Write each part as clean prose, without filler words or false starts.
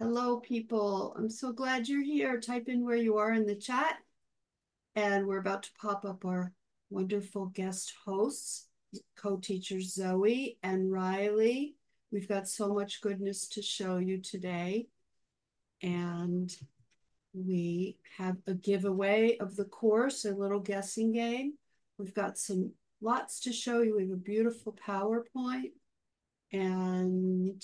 Hello, people. I'm so glad you're here. Type in where you are in the chat. And we're about to pop up our wonderful guest hosts, co-teachers Zoe and Riley. We've got so much goodness to show you today. And we have a giveaway of the course, a little guessing game. We've got lots to show you. We have a beautiful PowerPoint and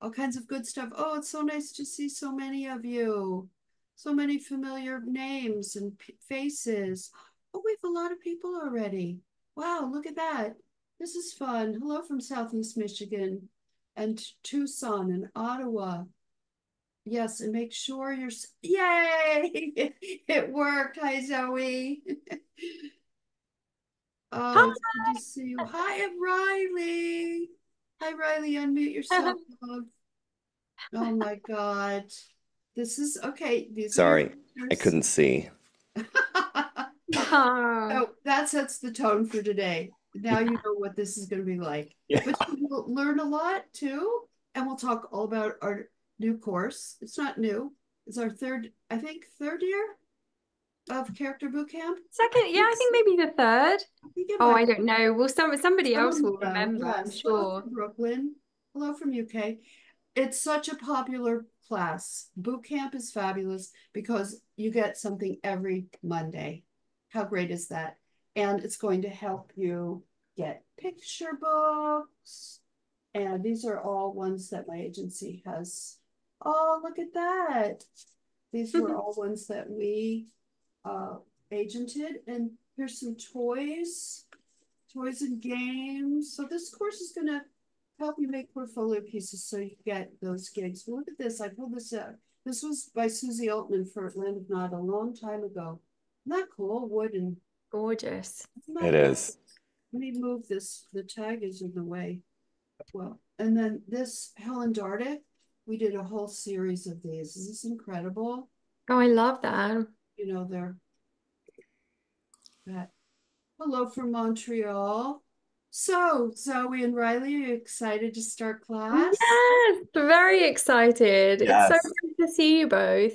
all kinds of good stuff. Oh, it's so nice to see so many of you. So many familiar names and faces. Oh, we have a lot of people already. Wow, look at that. This is fun. Hello from Southeast Michigan and Tucson and Ottawa. Yes, and make sure you're, yay, it worked. Hi, Zoe. Oh, it's good to see you. Hi, Riley. Hi, Riley, unmute yourself. Oh my God. This is, okay. These sorry, I couldn't see. Oh, that sets the tone for today. Now you know what this is going to be like. Yeah. But you'll learn a lot too. And we'll talk all about our new course. It's not new. It's our third year of character boot camp. Second, yeah, I think maybe the third. Oh, I don't know. Well, somebody else will remember, yeah, I'm sure. Brooklyn. Hello from UK. It's such a popular class. Boot camp is fabulous because you get something every Monday. How great is that? And it's going to help you get picture books. And these are all ones that my agency has. Oh, look at that. These were all ones that we agented. And here's some toys and games. So this course is going to help you make portfolio pieces so you get those gigs. Well, look at this. I pulled this out. This was by Susie Altman for Land of Nod a long time ago. Isn't that cool? Wood and gorgeous. It is. Let me move this. The tag is in the way. Well, and then this Helen Dardick, we did a whole series of these. Is this incredible? Oh, I love that. You know, they're that. Hello from Montreal. So, Zoe and Riley, are you excited to start class? Yes, very excited. Yes. It's so good to see you both.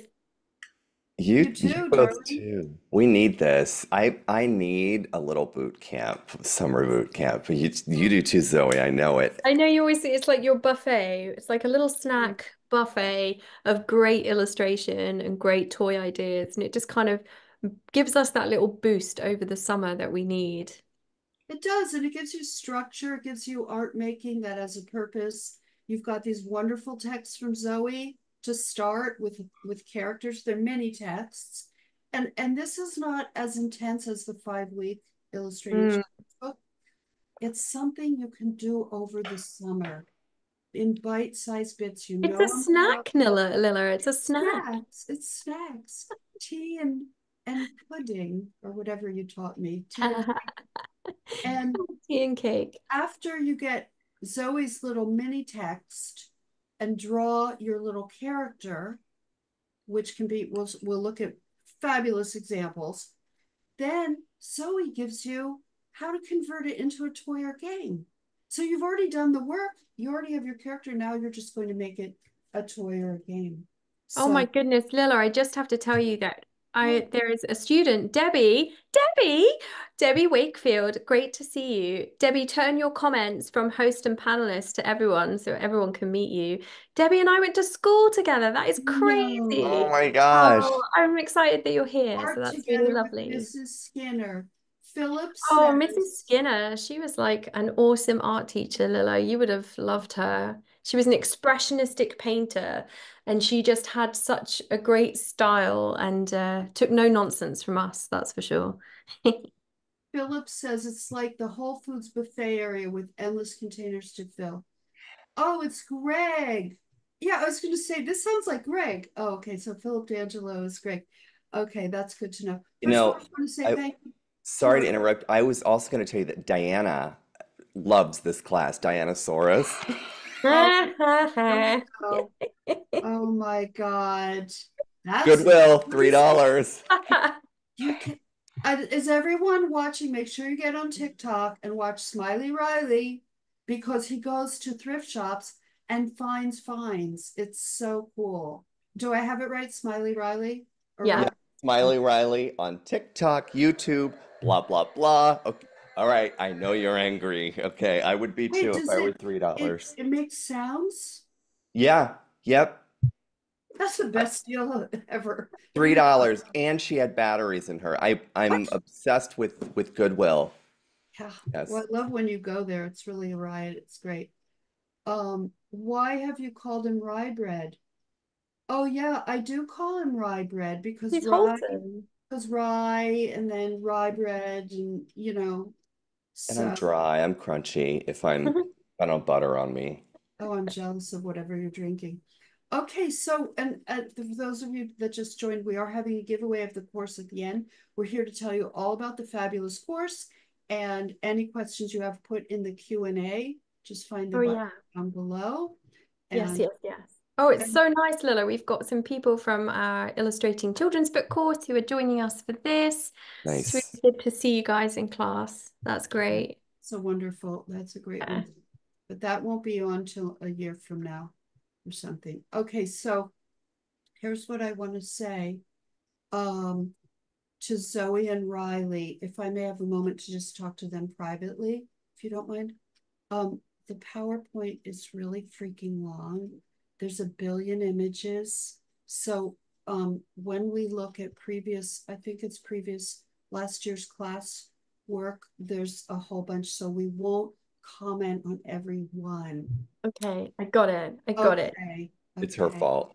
You both too. We need this. I need a little boot camp, summer boot camp. You do too, Zoe. I know it. I know you always say it's like your buffet. It's like a little snack buffet of great illustration and great toy ideas. And it just kind of gives us that little boost over the summer that we need. It does, and it gives you structure. It gives you art making that has a purpose. You've got these wonderful texts from Zoe to start with characters. There are many texts, and this is not as intense as the 5-week illustrated book. It's something you can do over the summer in bite-sized bits. You know, it's a snack, Lilla. It's a snack. It's snacks, tea and pudding or whatever you taught me. And tea and cake. After you get Zoe's little mini text and draw your little character, which can be, we'll look at fabulous examples, then Zoe gives you how to convert it into a toy or game. So you've already done the work, you already have your character, now you're just going to make it a toy or a game. So, oh my goodness, Lilla, I just have to tell you that there is a student, Debbie Wakefield. Great to see you. Debbie, turn your comments from host and panelist to everyone so everyone can meet you. Debbie and I went to school together. That is crazy. Oh my gosh. Oh, I'm excited that you're here. So that's really lovely. Mrs. Skinner. Phillips. Oh, Mrs. Skinner. She was like an awesome art teacher, Lilla. You would have loved her. She was an expressionistic painter and she just had such a great style and took no nonsense from us, that's for sure. Philip says it's like the Whole Foods buffet area with endless containers to fill. Oh, it's Greg. Yeah, I was going to say, this sounds like Greg. Oh, okay, so Philip D'Angelo is Greg. Okay, that's good to know. First, you know, I want to say thank you. Sorry to interrupt. I was also going to tell you that Diana loves this class, Dianosaurus. Oh my God. That's Goodwill, $3. Is everyone watching? Make sure you get on TikTok and watch Smiley Riley because he goes to thrift shops and finds finds. It's so cool. Do I have it right? Smiley Riley? Yeah. Smiley Riley on TikTok, YouTube, blah, blah, blah. Okay. All right. I know you're angry. Okay. I would be too if I were $3. It makes sounds? Yeah. Yep. That's the best deal ever. $3. And she had batteries in her. I'm obsessed with Goodwill. Yeah. Yes. Well, I love when you go there. It's really a riot. It's great. Why have you called him Rye Bread? Oh, yeah, I do call him Rye Bread because rye and then rye bread and, you know. So. And I'm dry. I'm crunchy if I don't butter on me. Oh, I'm jealous of whatever you're drinking. Okay, so and for those of you that just joined, we are having a giveaway of the course at the end. We're here to tell you all about the fabulous course, and any questions you have put in the Q&A, just find the button down below. And yes. Oh, it's so nice, Lilla. We've got some people from our Illustrating Children's Book course who are joining us for this. Nice. So it's good to see you guys in class. That's great. So wonderful. That's a great one. But that won't be on till a year from now. Or something. Okay, so here's what I want to say to Zoe and Riley, if I may have a moment to just talk to them privately, if you don't mind. The PowerPoint is really freaking long. There's a billion images. So when we look at previous, I think it's previous last year's class work, there's a whole bunch, so we won't comment on every one. Okay, I got it. I got it. It's her fault.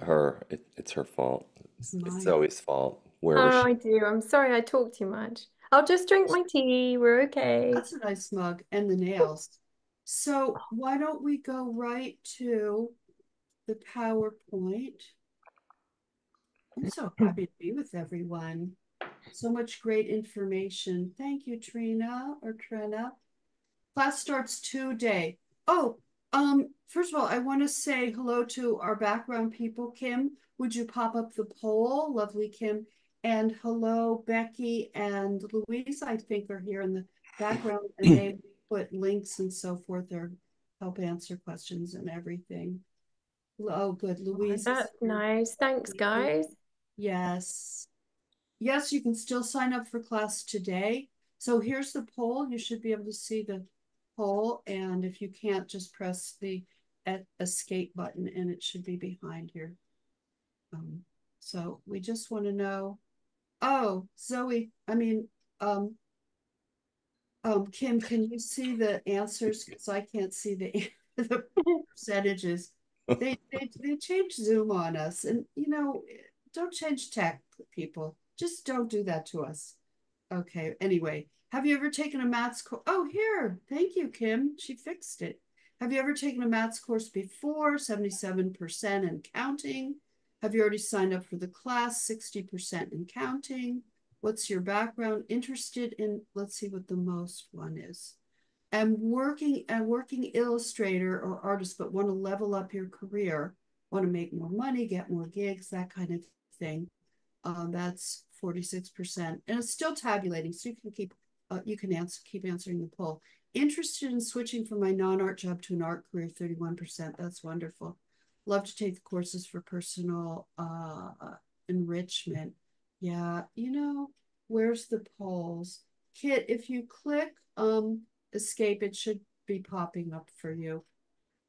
It's her fault. It's Zoe's fault. I do. I'm sorry I talk too much. I'll just drink my tea. We're okay. That's a nice mug and the nails. So why don't we go right to the PowerPoint? I'm so happy to be with everyone. So much great information. Thank you, Trina or Trina. Class starts today. Oh, first of all, I want to say hello to our background people. Kim, would you pop up the poll? Lovely, Kim. And hello, Becky and Louise, I think, are here in the background. And they put links and so forth or help answer questions and everything. Oh, good. Louise. That's nice. Thanks, guys. Yes. Yes, you can still sign up for class today. So here's the poll. You should be able to see the poll, and if you can't, just press the escape button and it should be behind here. So we just want to know, Kim, can you see the answers? Because I can't see the percentages. They changed Zoom on us, and you know, don't change tech, people. Just don't do that to us. Okay, anyway. Have you ever taken a maths course? Oh, here. Thank you, Kim. She fixed it. Have you ever taken a maths course before? 77% and counting. Have you already signed up for the class? 60% and counting. What's your background? Interested in, let's see what the most one is. And working illustrator or artist, but want to level up your career, want to make more money, get more gigs, that kind of thing. That's 46%. And it's still tabulating, so you can keep answering the poll. Interested in switching from my non-art job to an art career, 31%. That's wonderful. Love to take the courses for personal enrichment. Yeah, you know, where's the polls? Kit, if you click escape, it should be popping up for you.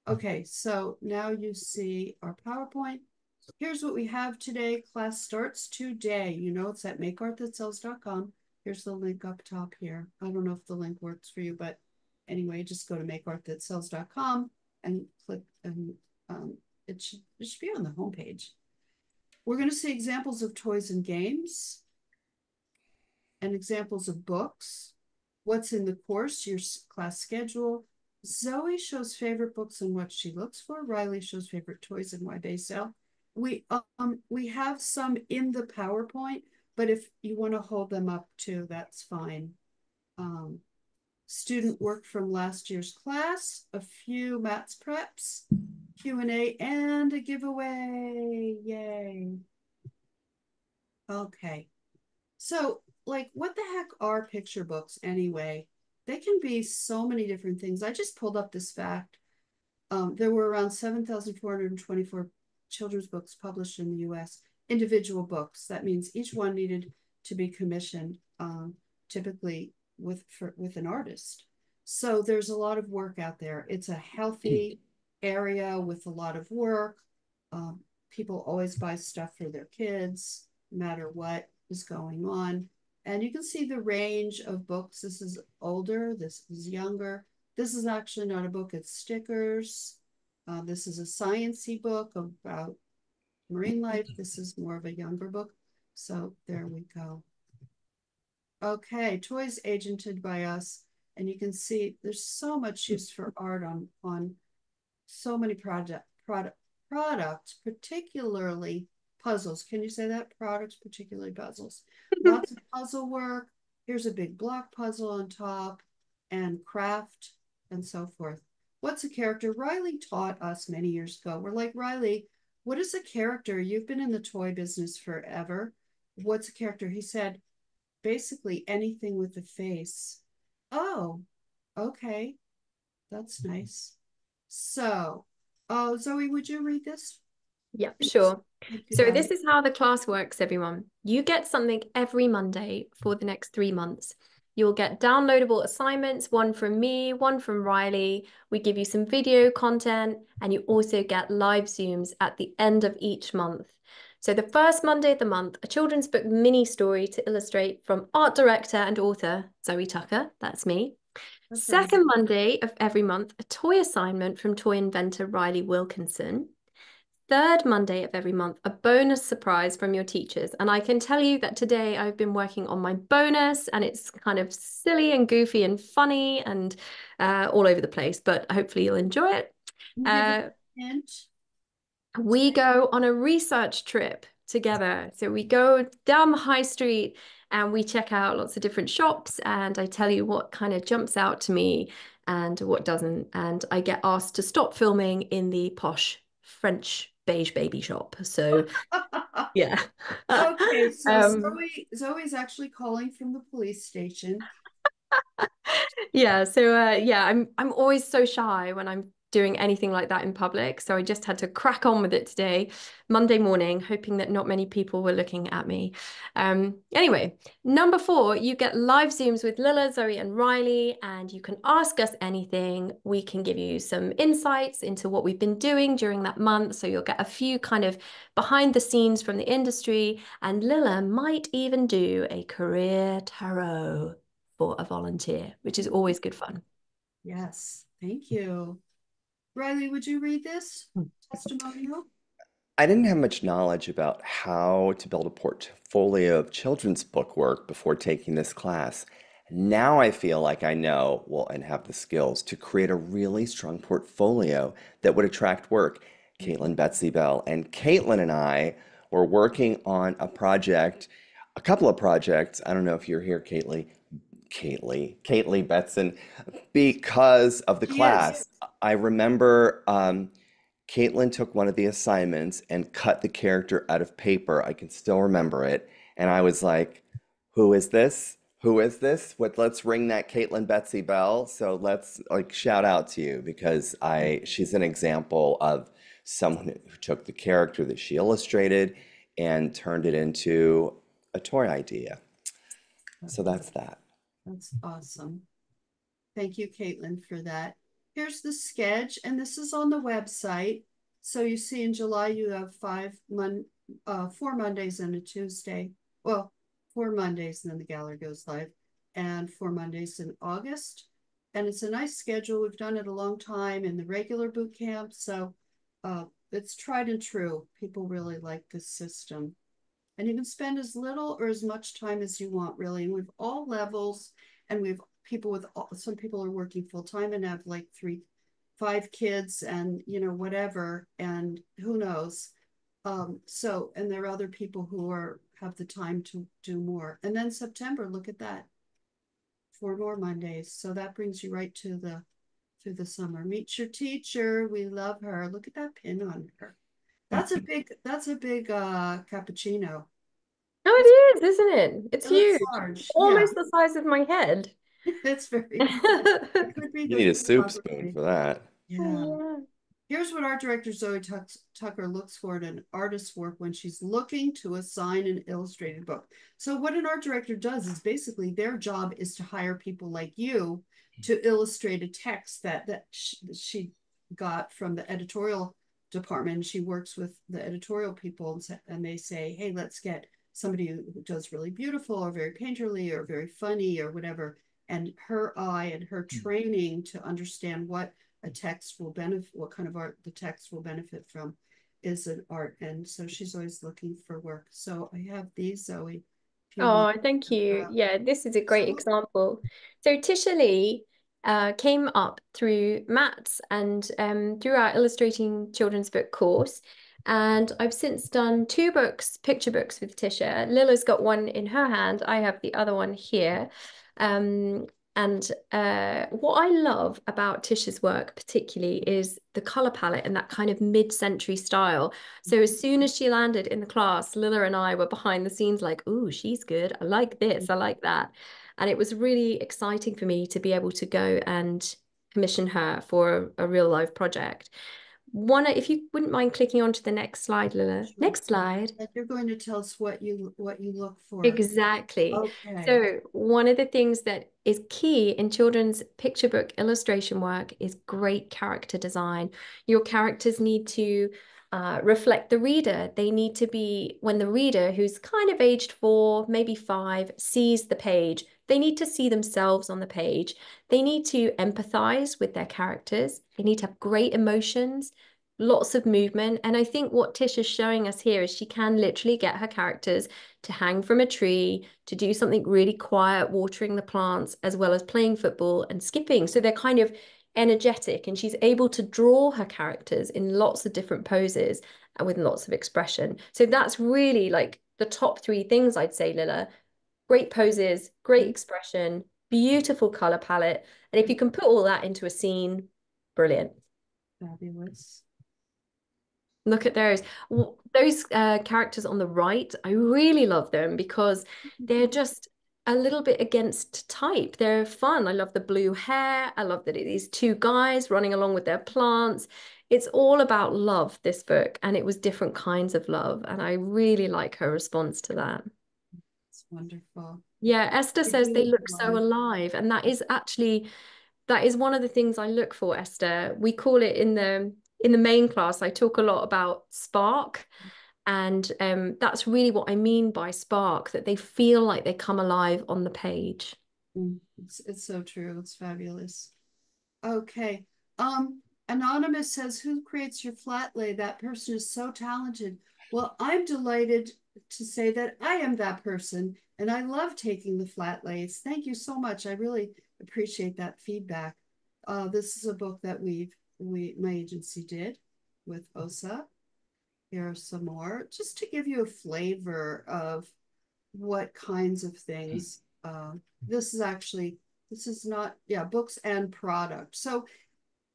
Okay, so now you see our PowerPoint. Here's what we have today. Class starts today. You know, it's at makeartthatsells.com. Here's the link up top here. I don't know if the link works for you, but anyway, just go to makeartthatsells.com and click, and it should be on the homepage. We're going to see examples of toys and games and examples of books. What's in the course, your class schedule. Zoe shows favorite books and what she looks for. Riley shows favorite toys and why they sell. We have some in the PowerPoint, but if you want to hold them up too, that's fine. Student work from last year's class, a few maths preps, Q&A, and a giveaway. Yay. Okay. So, like, what the heck are picture books anyway? They can be so many different things. I just pulled up this fact. There were around 7,424 children's books published in the U.S., individual books. That means each one needed to be commissioned, typically with an artist. So there's a lot of work out there. It's a healthy area with a lot of work. People always buy stuff for their kids, no matter what is going on. And you can see the range of books. This is older, this is younger. This is actually not a book, it's stickers. This is a science-y book about marine life. This is more of a younger book. So there we go. Okay, toys agented by us. And you can see there's so much use for art on so many products, particularly puzzles. Can you say that? Products, particularly puzzles. Lots of puzzle work. Here's a big block puzzle on top, and craft and so forth. What's a character? Riley taught us many years ago. We're like, Riley, what is a character? You've been in the toy business forever. What's a character? He said, basically anything with a face. Oh, okay. That's nice. So, oh, Zoe, would you read this? Yeah, sure. So this is how the class works, everyone. You get something every Monday for the next 3 months. You'll get downloadable assignments, one from me, one from Riley. We give you some video content, and you also get live Zooms at the end of each month. So the first Monday of the month, a children's book mini story to illustrate from art director and author Zoe Tucker, that's me. Okay. Second Monday of every month, a toy assignment from toy inventor Riley Wilkinson. Third Monday of every month, a bonus surprise from your teachers. And I can tell you that today I've been working on my bonus, and it's kind of silly and goofy and funny and all over the place, but hopefully you'll enjoy it. We go on a research trip together. So we go down the high street and we check out lots of different shops, and I tell you what kind of jumps out to me and what doesn't. And I get asked to stop filming in the posh French beige baby shop. So yeah. Okay, so Zoe's actually calling from the police station. Yeah, so yeah, I'm always so shy when I'm doing anything like that in public, so I just had to crack on with it today, Monday morning, hoping that not many people were looking at me. Anyway, number 4, you get live Zooms with Lilla, Zoe and Riley, and you can ask us anything. We can give you some insights into what we've been doing during that month, so you'll get a few kind of behind the scenes from the industry, and Lilla might even do a career tarot for a volunteer, which is always good fun. Yes, thank you. Riley, would you read this testimonial? I didn't have much knowledge about how to build a portfolio of children's book work before taking this class. Now I feel like I know, well, and have the skills to create a really strong portfolio that would attract work. Caitlin, Betsy Bell, and Caitlin and I were working on a project, a couple of projects. I don't know if you're here, Caitlin Betson, because of the class. Yes. I remember Caitlin took one of the assignments and cut the character out of paper. I can still remember it. And I was like, who is this? Who is this? What? Let's ring that Caitlin Betsy Bell. So let's like shout out to you, because she's an example of someone who took the character that she illustrated and turned it into a toy idea. So that's that. That's awesome. Thank you, Caitlin, for that. Here's the sketch, and this is on the website. So you see in July, you have 4 Mondays and a Tuesday. Well, 4 Mondays, and then the gallery goes live, and 4 Mondays in August. And it's a nice schedule. We've done it a long time in the regular boot camp. So it's tried and true. People really like this system. And you can spend as little or as much time as you want, really. And we've all levels, and we've people with all, some people are working full time and have like 3, 5 kids, and you know whatever, and who knows. So, and there are other people who have the time to do more. And then September, look at that, 4 more Mondays. So that brings you right to the through the summer. Meet your teacher. We love her. Look at that pin on her. That's a big cappuccino. Oh, it is, isn't it? It's huge. Large. Almost the size of my head. It's very. It could be you need a soup spoon for that. Yeah. Oh, Here's what art director Zoe Tucker looks for in an artist's work when she's looking to assign an illustrated book. So what an art director does is basically their job is to hire people like you to illustrate a text that she got from the editorial department. She works with the editorial people and they say, hey, let's get somebody who does really beautiful or very painterly or very funny or whatever. And her eye and her training to understand what a text will benefit, what kind of art the text will benefit from is an art. And so she's always looking for work. So I have these, Zoe. Oh, thank you. Yeah, this is a great example. So Tishali came up through maths and through our illustrating children's book course. And I've since done 2 books, picture books with Tisha. Lila's got one in her hand. I have the other one here. And what I love about Tisha's work particularly is the color palette and that kind of mid-century style. So as soon as she landed in the class, Lila and I were behind the scenes like, ooh, she's good. I like this. I like that. And it was really exciting for me to be able to go and commission her for a real life project. If you wouldn't mind clicking on to the next slide, Lila. Sure. Next slide. You're going to tell us what you look for. Exactly. Okay. So one of the things that is key in children's picture book illustration work is great character design. Your characters need to reflect the reader. They need to be, when the reader who's kind of aged 4, maybe 5, sees the page, they need to see themselves on the page. They need to empathize with their characters. They need to have great emotions, lots of movement. And I think what Tish is showing us here is she can literally get her characters to hang from a tree, to do something really quiet, watering the plants, as well as playing football and skipping. So they're kind of energetic, and she's able to draw her characters in lots of different poses and with lots of expression. So that's really like the top 3 things I'd say, Lila. Great poses, great expression, beautiful color palette. And if you can put all that into a scene, brilliant. Fabulous. Look at those. Those characters on the right, I really love them because they're just a little bit against type. They're fun. I love the blue hair. I love that it is 2 guys running along with their plants. It's all about love, this book. And it was different kinds of love. And I really like her response to that. Wonderful. Yeah, Esther says they look so alive, and that is one of the things I look for, Esther. We call it in the main class, I talk a lot about spark, and that's really what I mean by spark, that they feel like they come alive on the page. It's so true. It's fabulous. Okay. Anonymous says, who creates your flat lay? That person is so talented. Well, I'm delighted to say that I am that person, and I love taking the flat lays. Thank you so much. I really appreciate that feedback. This is a book that my agency did with OSA. Here are some more, just to give you a flavor of what kinds of things. This is books and product. So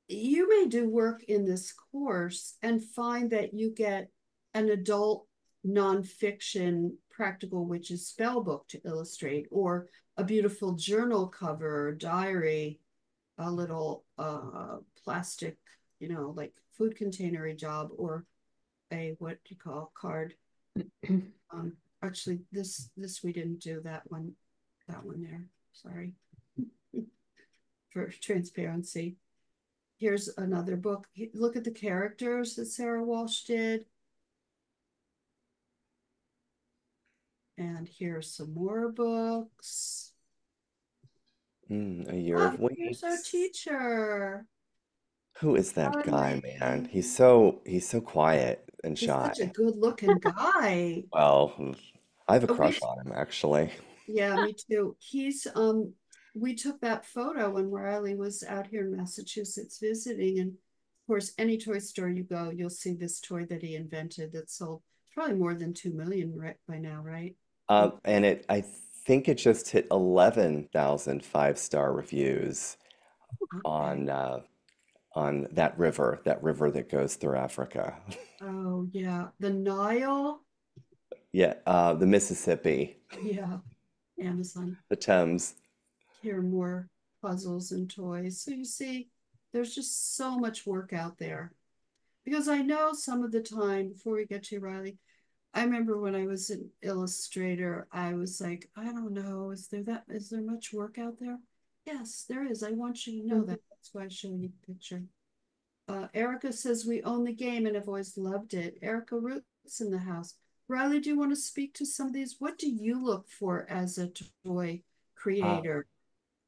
you may do work in this course and find that you get an adult nonfiction practical witches spell book to illustrate, or a beautiful journal cover or diary, a little plastic, like food containery job, or a card. Actually, this we didn't do that one there. Sorry for transparency. Here's another book. Look at the characters that Sarah Walsh did. And here are some more books. A Year of Wings. Here's our teacher. Who is that guy, man? He's so quiet and shy. He's such a good-looking guy. Well, I have a crush on him, actually. Yeah, me too. He's we took that photo when Riley was out here in Massachusetts visiting, and of course, any toy store you go, you'll see this toy that he invented that sold probably more than 2 million by now, right? And I think it just hit 11,000 5-star reviews on that river that goes through Africa. Oh yeah, the Nile. Yeah, the Mississippi. Yeah, Amazon. The Thames. Here are more puzzles and toys. So you see, there's just so much work out there. Because I know some of the time, before we get to Riley, I remember when I was an illustrator, I was like, I don't know, is there much work out there? Yes, there is. I want you to know that. That's why I showed you the picture. Erica says, we own the game and have always loved it. Erica Root's in the house. Riley, do you want to speak to some of these? What do you look for as a toy creator?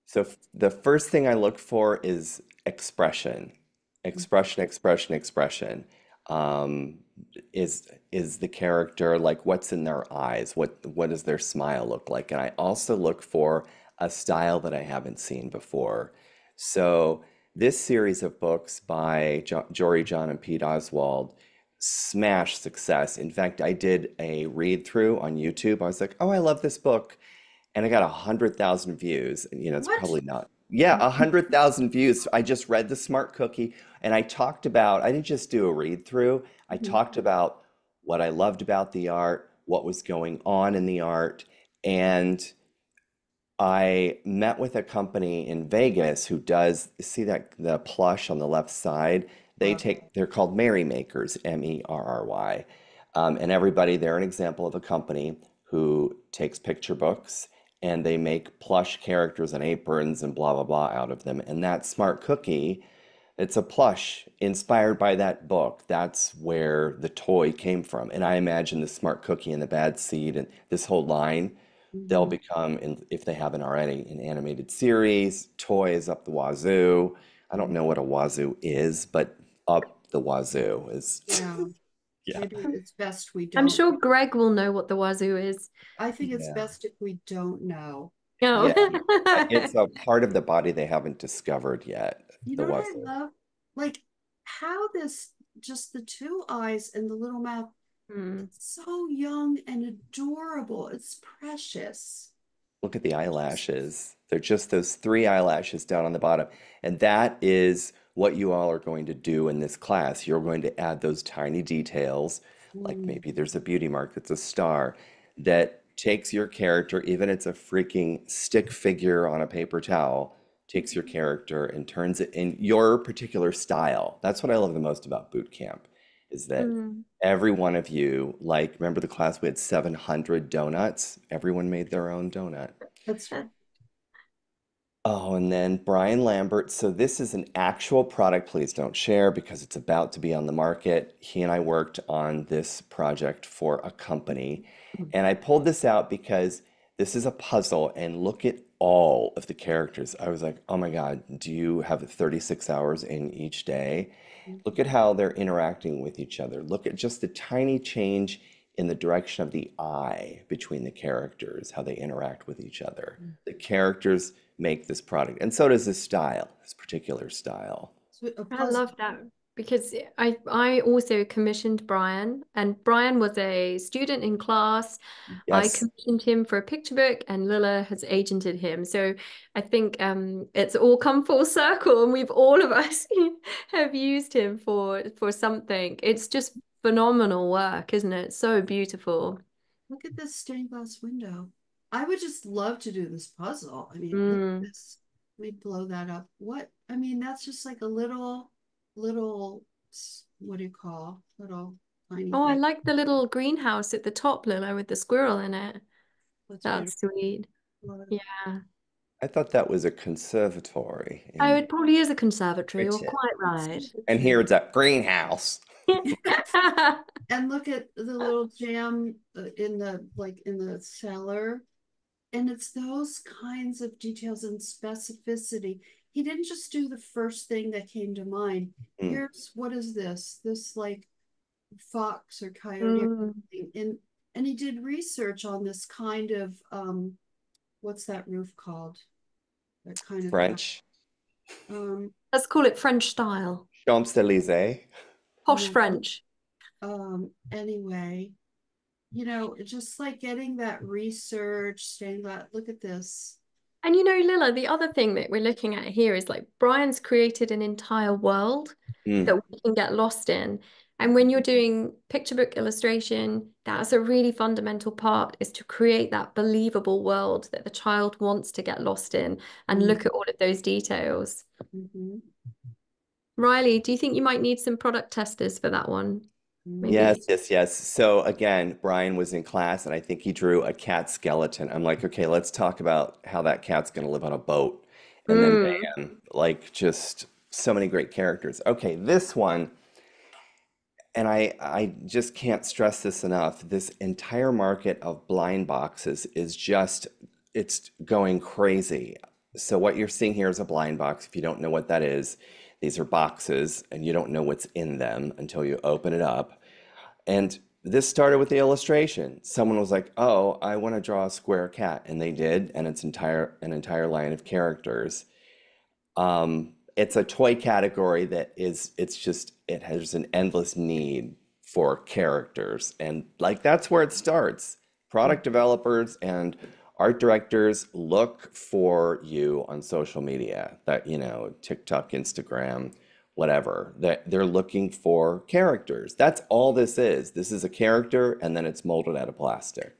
So the first thing I look for is expression. Expression. Is the character, like, what's in their eyes? What does their smile look like? And I also look for a style that I haven't seen before. So this series of books by Jory John and Pete Oswald, smash success. In fact, I did a read through on YouTube. I was like, oh, I love this book. And I got 100,000 views. And, you know, it's probably not. Yeah, 100,000 views. I just read The Smart Cookie, and I talked about, I didn't just do a read through. I talked about what I loved about the art, what was going on in the art. And I met with a company in Vegas who does, see that the plush on the left side? They take, they're called Merry Makers, M-E-R-R-Y. And everybody, they're an example of a company who takes picture books and they make plush characters and aprons and blah, blah, blah out of them. And that Smart Cookie, it's a plush inspired by that book. That's where the toy came from. And I imagine the Smart Cookie and the Bad Seed and this whole line, they'll become, if they haven't already, an animated series, toys up the wazoo. I don't know what a wazoo is, but up the wazoo is... Yeah. Yeah. Maybe it's best we don't. I'm sure Greg will know what the wazoo is. I think it's best if we don't know. No. Yeah. It's a part of the body they haven't discovered yet. You know what I love? Like how this, just the two eyes and the little mouth, it's so young and adorable. It's precious. Look at the eyelashes. They're just those three eyelashes down on the bottom. And that is what you all are going to do in this class. You're going to add those tiny details, like maybe there's a beauty mark that's a star, that takes your character, even it's a freaking stick figure on a paper towel, takes your character and turns it in your particular style. That's what I love the most about boot camp, is that every one of you, like, remember the class we had 700 donuts? Everyone made their own donut. That's right. Oh, and then Brian Lambert. So this is an actual product. Please don't share because it's about to be on the market. He and I worked on this project for a company. And I pulled this out because this is a puzzle. And look at all of the characters. I was like, oh my God, do you have 36 hours in each day? Look at how they're interacting with each other. Look at just the tiny change in the direction of the eye between the characters, how they interact with each other. The characters make this product, and so does this style, this particular style. I love that, because I also commissioned Brian, and Brian was a student in class. Yes. I commissioned him for a picture book, and Lila has agented him. So I think it's all come full circle, and we've all of us have used him for something. It's just phenomenal work, isn't it? So beautiful. Look at this stained glass window. I would just love to do this puzzle. I mean, let me blow that up. What? I mean, that's just like a little, what do you call? Little tiny. Oh, thing. I like the little greenhouse at the top, Lila, with the squirrel in it. That's sweet. Yeah. I thought that was a conservatory. Oh, it probably is a conservatory. You're quite right. And here it's a greenhouse. And look at the little jam in the cellar, and it's those kinds of details and specificity. He didn't just do the first thing that came to mind. Here's what is this like fox or coyote or something. And he did research on this kind of what's that roof called? That kind of French. Let's call it French style. Champs-Élysées. Posh French. Anyway, you know, just like getting that research, stained glass. Look at this. And you know, Lila, the other thing that we're looking at here is like Brian's created an entire world that we can get lost in. And when you're doing picture book illustration, that's a really fundamental part, is to create that believable world that the child wants to get lost in and look at all of those details. Riley, do you think you might need some product testers for that one? Maybe. Yes. So again, Brian was in class and I think he drew a cat skeleton. I'm like, okay, let's talk about how that cat's going to live on a boat. And then, man, like, just so many great characters. Okay, this one, and I just can't stress this enough. This entire market of blind boxes is just, it's going crazy. So what you're seeing here is a blind box. If you don't know what that is, these are boxes and you don't know what's in them until you open it up. And this started with the illustration. Someone was like, oh, I want to draw a square cat. And they did, and it's an entire line of characters. It's a toy category that is, it has an endless need for characters. And like, that's where it starts. Product developers and art directors, look for you on social media, that, you know, TikTok, Instagram, whatever, that they're looking for characters. That's all this is. This is a character, and then it's molded out of plastic.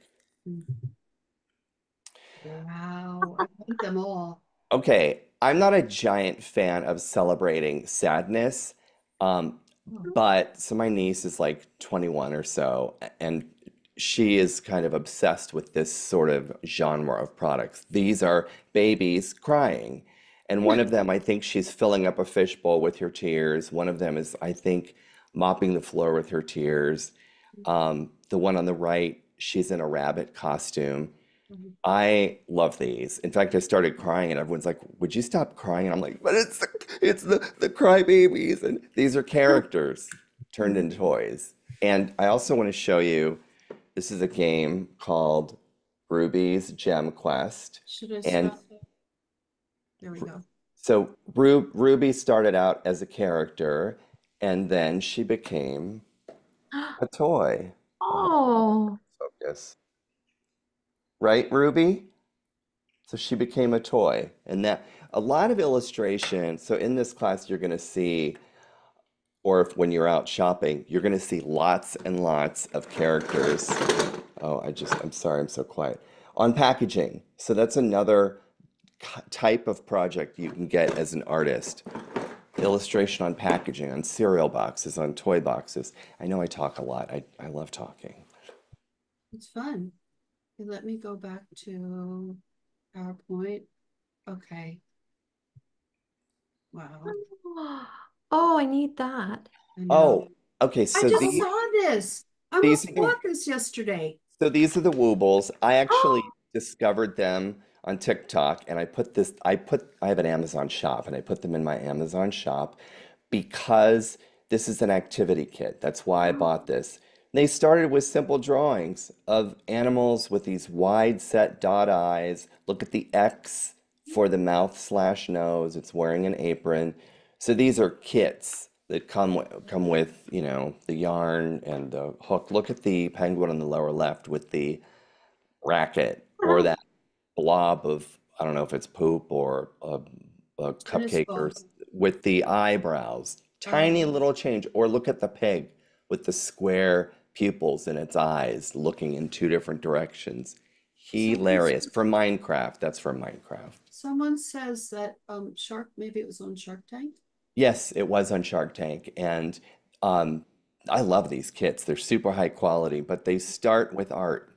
Wow, I like them all. Okay, I'm not a giant fan of celebrating sadness, but so my niece is like 21 or so, and she is kind of obsessed with this sort of genre of products. These are babies crying. And one of them, I think she's filling up a fishbowl with her tears. One of them is, I think, mopping the floor with her tears. The one on the right, she's in a rabbit costume. I love these. In fact, I started crying and everyone's like, would you stop crying? And I'm like, but it's the cry babies. And these are characters turned into toys. And I also want to show you, this is a game called Ruby's Gem Quest. There we go. So Ruby started out as a character, and then she became a toy. Oh. Focus. Right, Ruby? So she became a toy. And that, a lot of illustration. So in this class, you're going to see, or if when you're out shopping, you're going to see lots and lots of characters. Oh, I'm sorry, I'm so quiet. On packaging. So that's another type of project you can get as an artist. Illustration on packaging, on cereal boxes, on toy boxes. I know I talk a lot. I love talking. It's fun. Let me go back to PowerPoint. Okay. Wow. Oh, I need that. Oh, okay. So I just saw this. I almost bought this yesterday. So these are the Woobles. I actually discovered them on TikTok, and I have an Amazon shop, and I put them in my Amazon shop because this is an activity kit. That's why I bought this. And they started with simple drawings of animals with these wide set dot eyes. Look at the X for the mouth / nose. It's wearing an apron. So these are kits that come with, you know, the yarn and the hook. Look at the penguin on the lower left with the racket, or that blob of, I don't know if it's poop or a cupcake, or with the eyebrows, tiny little change. Or look at the pig with the square pupils in its eyes looking in two different directions. Hilarious. For Minecraft, that's from Minecraft. Someone says that maybe it was on Shark Tank. Yes, it was on Shark Tank. And I love these kits. They're super high quality, but they start with art.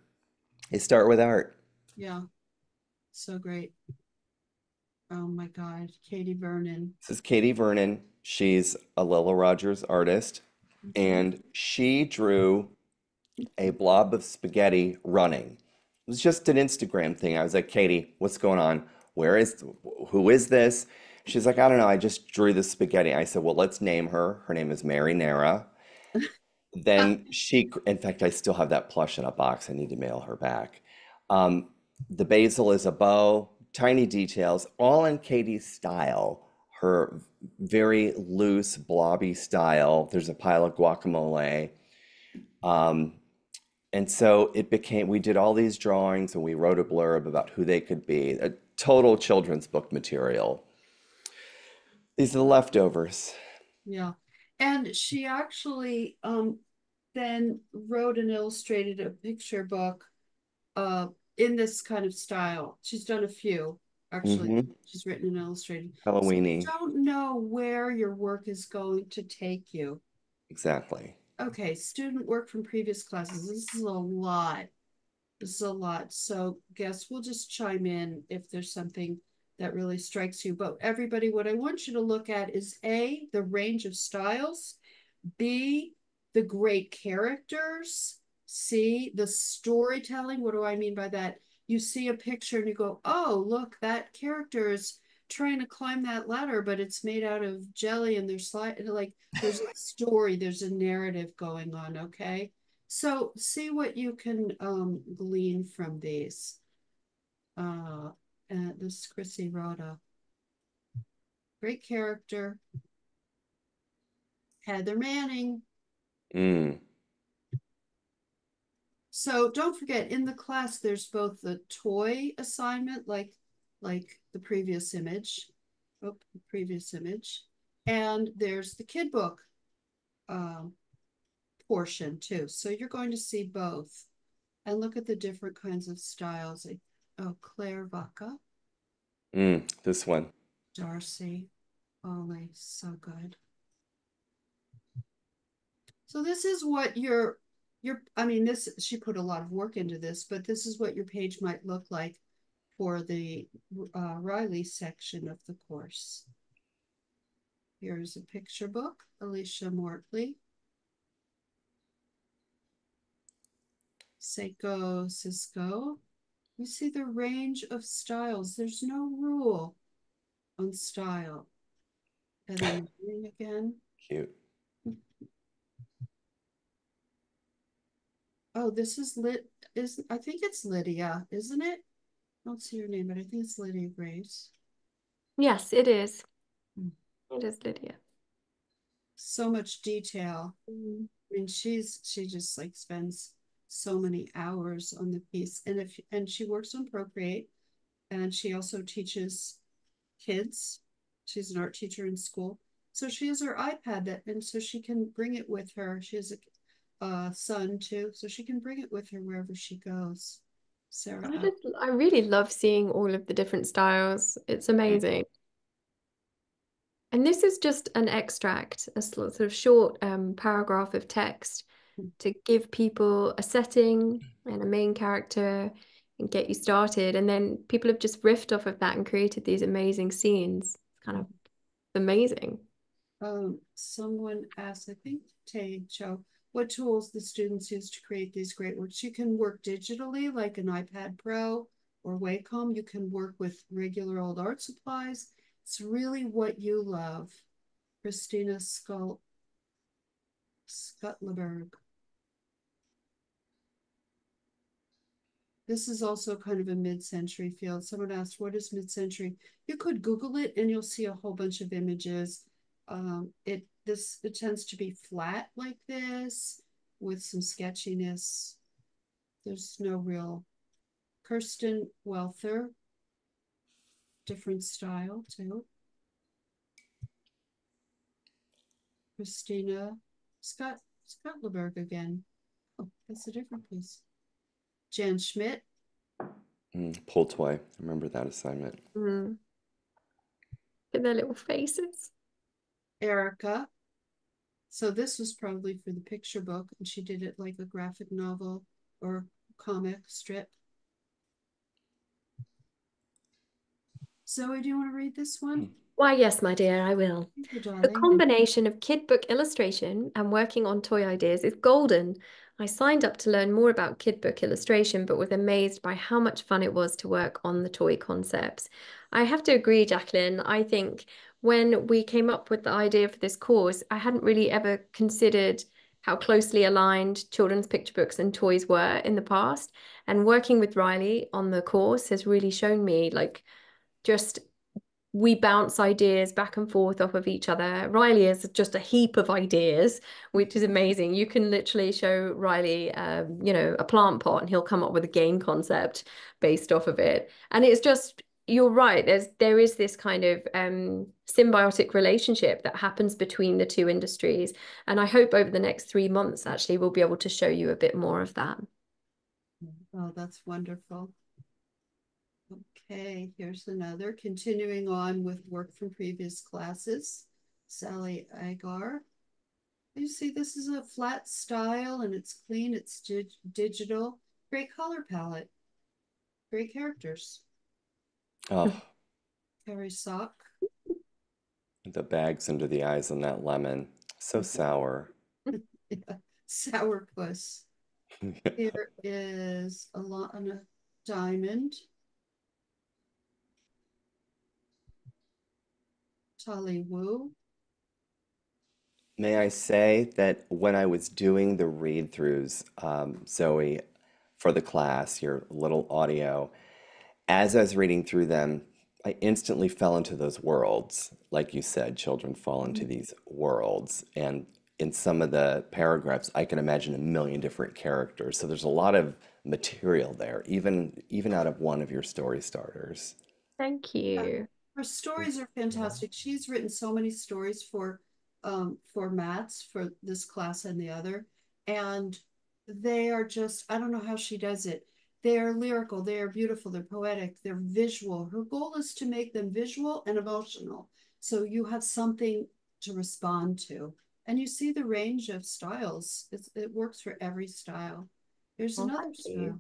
Yeah. So great. Oh my God, Katie Vernon. This is Katie Vernon. She's a Lila Rogers artist, and she drew a blob of spaghetti running. It was just an Instagram thing. I was like, Katie, what's going on? Who is this? She's like, I don't know. I just drew the spaghetti. I said, well, let's name her. Her name is Marinara. Then she, in fact, I still have that plush in a box. I need to mail her back. The basil is a bow, tiny details, all in Katie's style, her very loose, blobby style. There's a pile of guacamole. And so it became, we did all these drawings and we wrote a blurb about who they could be, a total children's book material. These are the leftovers. Yeah. And she actually then wrote and illustrated a picture book in this kind of style. She's done a few, actually. She's written and illustrated. Halloweeny. So I don't know where your work is going to take you. Exactly. Okay, student work from previous classes. This is a lot. This is a lot. So guess we'll just chime in if there's something that really strikes you. But everybody, what I want you to look at is A, the range of styles, B, the great characters, C, the storytelling. What do I mean by that? You see a picture and you go, oh, look, that character is trying to climb that ladder, but it's made out of jelly and there's like, there's a story, there's a narrative going on, okay? So see what you can glean from these. This is Chrissy Rodha. Great character. Heather Manning. Mm. So don't forget, in the class, there's both the toy assignment, like the previous image, and there's the kid book portion too. So you're going to see both and look at the different kinds of styles. Oh, Claire Vaca. Mm, this one. Darcy. Ollie, so good. So this is what your, I mean, this, she put a lot of work into this, but this is what your page might look like for the Riley section of the course. Here's a picture book, Alicia Mortley. Seiko Cisco. You see the range of styles. There's no rule on style. And then again. Cute. Oh, this is I think it's Lydia, isn't it? I don't see your name, but I think it's Lydia Graves. Yes, it is. It is Lydia. So much detail. I mean, she just like spends so many hours on the piece, and she works on Procreate, and she also teaches kids. She's an art teacher in school, so she has her iPad and so she can bring it with her. She has a son too, so she can bring it with her wherever she goes. Sarah, I really love seeing all of the different styles. It's amazing. And this is just an extract, a sort of short paragraph of text to give people a setting and a main character and get you started. And then people have just riffed off of that and created these amazing scenes. It's kind of amazing. Someone asked, I think, Tejo, what tools the students use to create these great works. You can work digitally, like an iPad Pro or Wacom. You can work with regular old art supplies. It's really what you love. Christina Scuttleberg. This is also kind of a mid-century field. Someone asked, what is mid-century? You could Google it and you'll see a whole bunch of images. It tends to be flat like this with some sketchiness. There's no real. Kirsten Welther, different style too. Christina Scuttleberg again. Oh, that's a different piece. Jan Schmidt. Pull toy. I remember that assignment. Mm-hmm. And their little faces. Erica. So this was probably for the picture book, and she did it like a graphic novel or comic strip. Zoe, do you want to read this one? Why, yes, my dear, I will. Thank you, the combination of kid book illustration and working on toy ideas is golden. I signed up to learn more about kid book illustration, but was amazed by how much fun it was to work on the toy concepts. I have to agree, Jacqueline. I think when we came up with the idea for this course, I hadn't really ever considered how closely aligned children's picture books and toys were in the past. And working with Riley on the course has really shown me, like, just we bounce ideas back and forth off of each other. Riley is just a heap of ideas, which is amazing. You can literally show Riley, you know, a plant pot and he'll come up with a game concept based off of it. And it's just, you're right, there is this kind of symbiotic relationship that happens between the two industries. And I hope over the next 3 months, actually, we'll be able to show you a bit more of that. Oh, that's wonderful. Okay, here's another. Continuing on with work from previous classes, Sally Agar. You see, this is a flat style and it's clean, it's digital. Great color palette, great characters. Oh. Carrie Sock. The bags under the eyes on that lemon. So sour. Yeah. Sour puss. Yeah. Here is Alana Diamond. Tali Wu. May I say that when I was doing the read-throughs, Zoe, for the class, your little audio, as I was reading through them, I instantly fell into those worlds. Like you said, children fall into these worlds. And in some of the paragraphs, I can imagine a million different characters. So there's a lot of material there, even out of one of your story starters. Thank you. Her stories are fantastic. She's written so many stories for Matt's, for this class and the other. And they are just, I don't know how she does it. They are lyrical, they are beautiful, they're poetic, they're visual. Her goal is to make them visual and emotional. So you have something to respond to. And you see the range of styles. It works for every style. There's another style.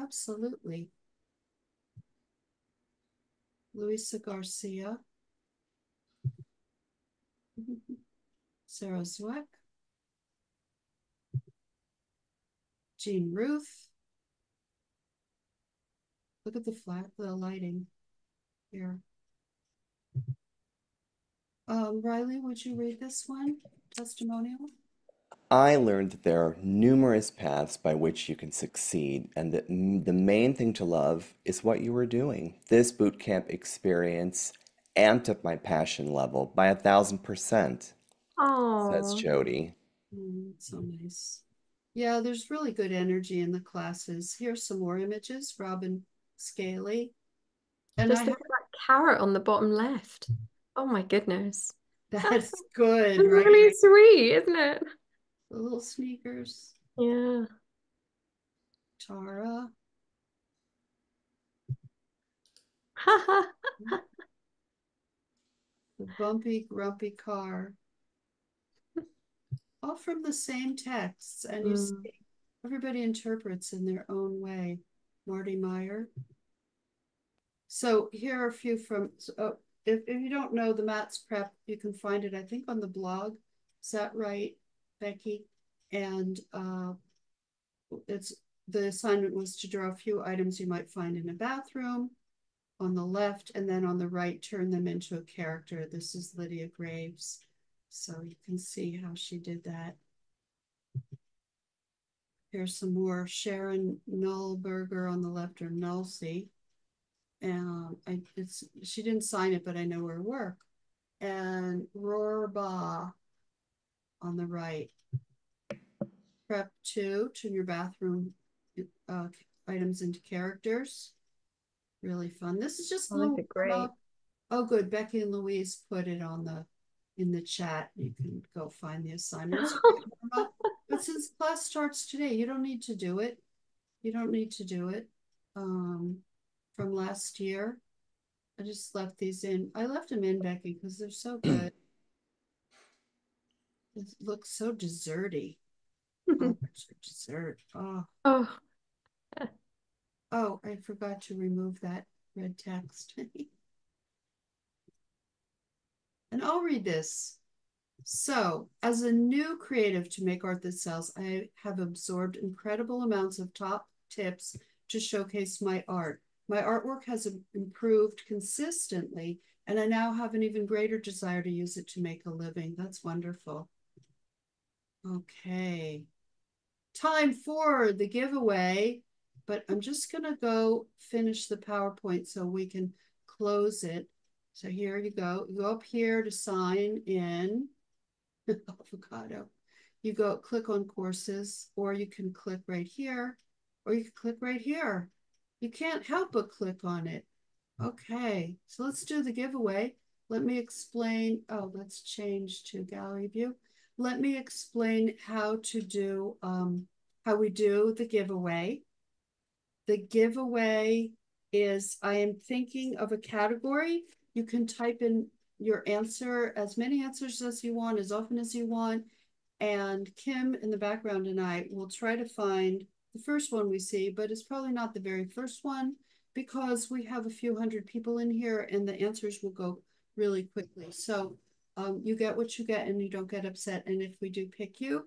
Absolutely. Luisa Garcia. Sarah Zweck. Jean Ruth. Look at the flat, the lighting here. Riley, would you read this one, testimonial? I learned that there are numerous paths by which you can succeed, and that the main thing to love is what you were doing. This boot camp experience amped up my passion level by 1,000%. Oh, that's Jody. So nice. Yeah, there's really good energy in the classes. Here's some more images. Robin Scaly. And just look at that carrot on the bottom left. Oh my goodness. That's good. It's right? Really sweet, isn't it? The little sneakers. Yeah. Tara. The bumpy, grumpy car. All from the same texts, and you see everybody interprets in their own way. Marty Meyer. So here are a few from, if you don't know the Matt's Prep, you can find it, I think, on the blog. Is that right, Becky? And it's the assignment was to draw a few items you might find in a bathroom on the left, and then on the right, turn them into a character. This is Lydia Graves. So you can see how she did that. Here's some more Sharon Nullberger on the left, or Nullsey. And she didn't sign it, but I know her work. And Rohrba on the right. Prep 2, turn your bathroom items into characters. Really fun. This is just great. Oh, good. Becky and Louise put it on in the chat. You can go find the assignments. But since class starts today, you don't need to do it. You don't need to do it. From last year, I just left these in. I left them in, Becky, because they're so good. It looks so desserty. Oh, dessert. Oh. Oh, I forgot to remove that red text. And I'll read this. So, as a new creative to Make Art That Sells, I have absorbed incredible amounts of top tips to showcase my art. My artwork has improved consistently, and I now have an even greater desire to use it to make a living. That's wonderful. Okay. Time for the giveaway, but I'm just going to go finish the PowerPoint so we can close it. So here you go. You go up here to sign in. Avocado. You go click on courses, or you can click right here, or you can click right here. You can't help but click on it. Okay, so let's do the giveaway. Let me explain. Oh, let's change to gallery view. Let me explain how to do, how we do the giveaway. The giveaway is I am thinking of a category. You can type in your answer, as many answers as you want, as often as you want. And Kim in the background and I will try to find the first one we see, but it's probably not the very first one because we have a few hundred people in here and the answers will go really quickly. So you get what you get and you don't get upset. And if we do pick you,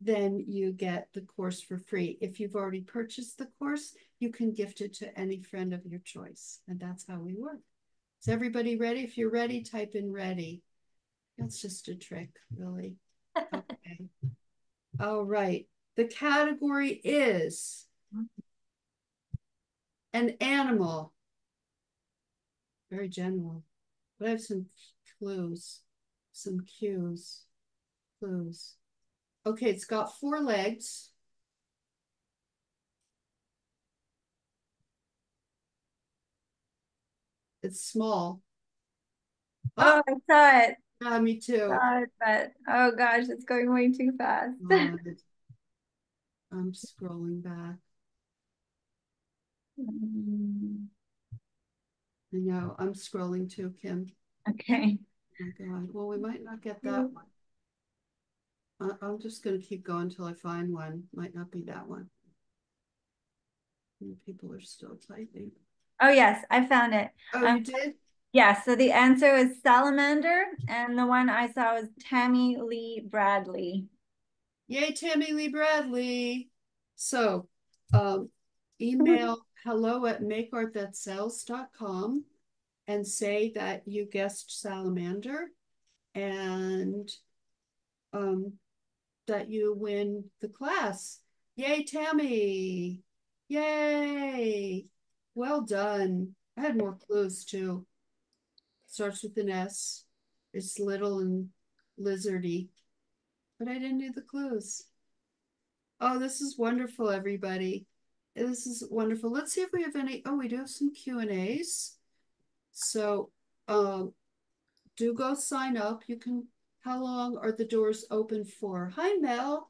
then you get the course for free. If you've already purchased the course, you can gift it to any friend of your choice. And that's how we work. Is everybody ready? If you're ready, type in ready. That's just a trick, really. Okay. All right. The category is an animal. Very general. But I have some clues, some cues, clues. Okay, it's got four legs. It's small. Oh, I saw it. Yeah, me too. I saw it, but oh gosh, it's going way too fast. I'm scrolling back. I know, I'm scrolling too, Kim. Okay. Oh my God. Well, we might not get that one. I'm just going to keep going until I find one. Might not be that one. People are still typing. Oh, yes, I found it. Oh, you did? Yeah, so the answer is salamander, and the one I saw was Tammy Lee Bradley. Yay, Tammy Lee Bradley. So email hello@makeartthatsells.com and say that you guessed salamander and that you win the class. Yay, Tammy. Yay. Well done. I had more clues too. Starts with an S. It's little and lizardy. But I didn't do the clues. Oh, this is wonderful, everybody. This is wonderful. Let's see if we have any. Oh, we do have some Q&As. So do go sign up. You can. How long are the doors open for? Hi, Mel.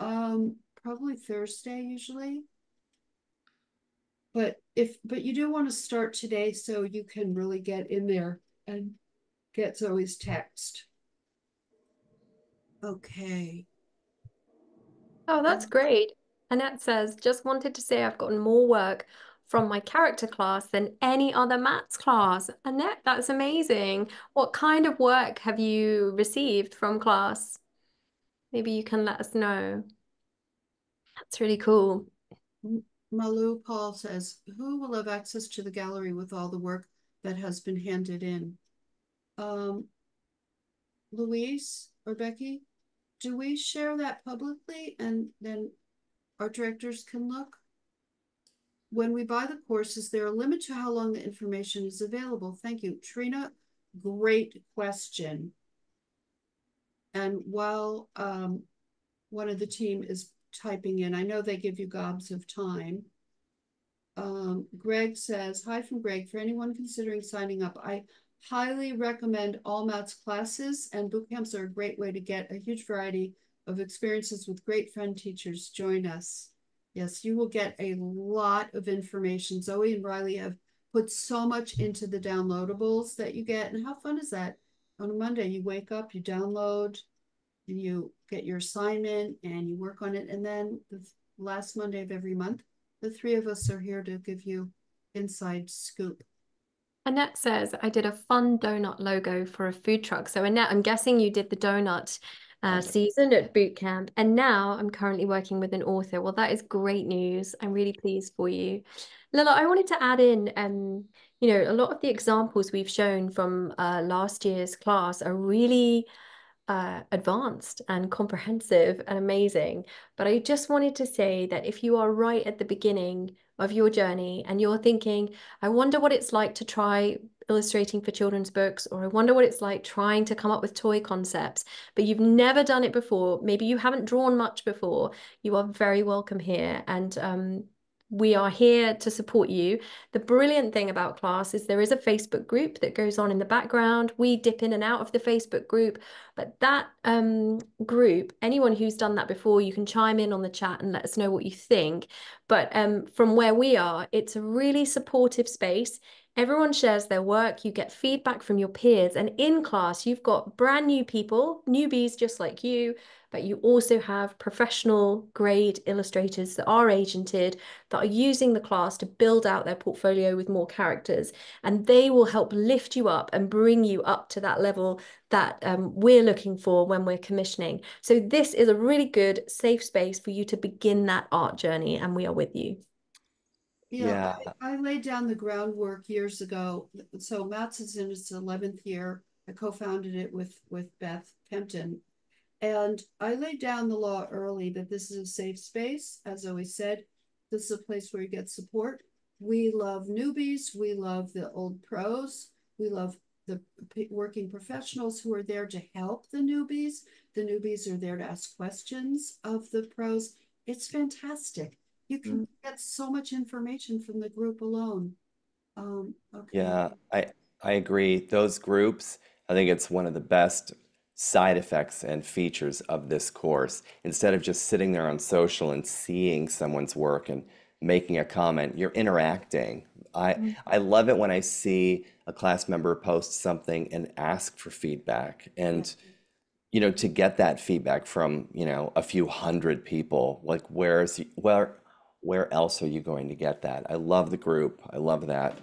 Probably Thursday usually. But you do want to start today so you can really get in there and get Zoe's text. Okay. Oh, that's great. Annette says, just wanted to say I've gotten more work from my character class than any other maths class. Annette, that's amazing. What kind of work have you received from class? Maybe you can let us know. That's really cool. Malu Paul says, who will have access to the gallery with all the work that has been handed in? Louise or Becky, do we share that publicly and then our directors can look? When we buy the course, is there a limit to how long the information is available? Thank you, Trina. Great question. And while one of the team is typing in, I know they give you gobs of time. Greg says, hi from Greg. For anyone considering signing up, I highly recommend all maths classes, and boot camps are a great way to get a huge variety of experiences with great fun teachers. Join us. Yes, you will get a lot of information. Zoe and Riley have put so much into the downloadables that you get. And how fun is that? On a Monday, you wake up, you download, and you get your assignment, and you work on it. And then the last Monday of every month, the three of us are here to give you inside scoop. Annette says, I did a fun donut logo for a food truck. So Annette, I'm guessing you did the donut season at boot camp, and now I'm currently working with an author. Well, that is great news. I'm really pleased for you. Lila, I wanted to add in, you know, a lot of the examples we've shown from last year's class are really advanced and comprehensive and amazing. But I just wanted to say that if you are right at the beginning of your journey and you're thinking, I wonder what it's like to try illustrating for children's books, or I wonder what it's like trying to come up with toy concepts, but you've never done it before, maybe you haven't drawn much before, you are very welcome here. And We are here to support you. The brilliant thing about class is there is a Facebook group that goes on in the background. We dip in and out of the Facebook group, but that group, anyone who's done that before, you can chime in on the chat and let us know what you think. But from where we are, it's a really supportive space. Everyone shares their work, you get feedback from your peers, and in class, you've got brand new people, newbies just like you, but you also have professional grade illustrators that are agented, that are using the class to build out their portfolio with more characters, and they will help lift you up and bring you up to that level that we're looking for when we're commissioning. So this is a really good, safe space for you to begin that art journey, and we are with you. Yeah, yeah. I laid down the groundwork years ago. So Matt's is in its 11th year. I co-founded it with Beth Kempton. And I laid down the law early that this is a safe space. As Zoe said, this is a place where you get support. We love newbies. We love the old pros. We love the working professionals who are there to help the newbies. The newbies are there to ask questions of the pros. It's fantastic. You can get so much information from the group alone. Okay. Yeah, I agree. Those groups, I think it's one of the best side effects and features of this course. Instead of just sitting there on social and seeing someone's work and making a comment, you're interacting. I love it when I see a class member post something and ask for feedback. And you know, to get that feedback from, you know, a few hundred people, like where else are you going to get that? I love the group. I love that.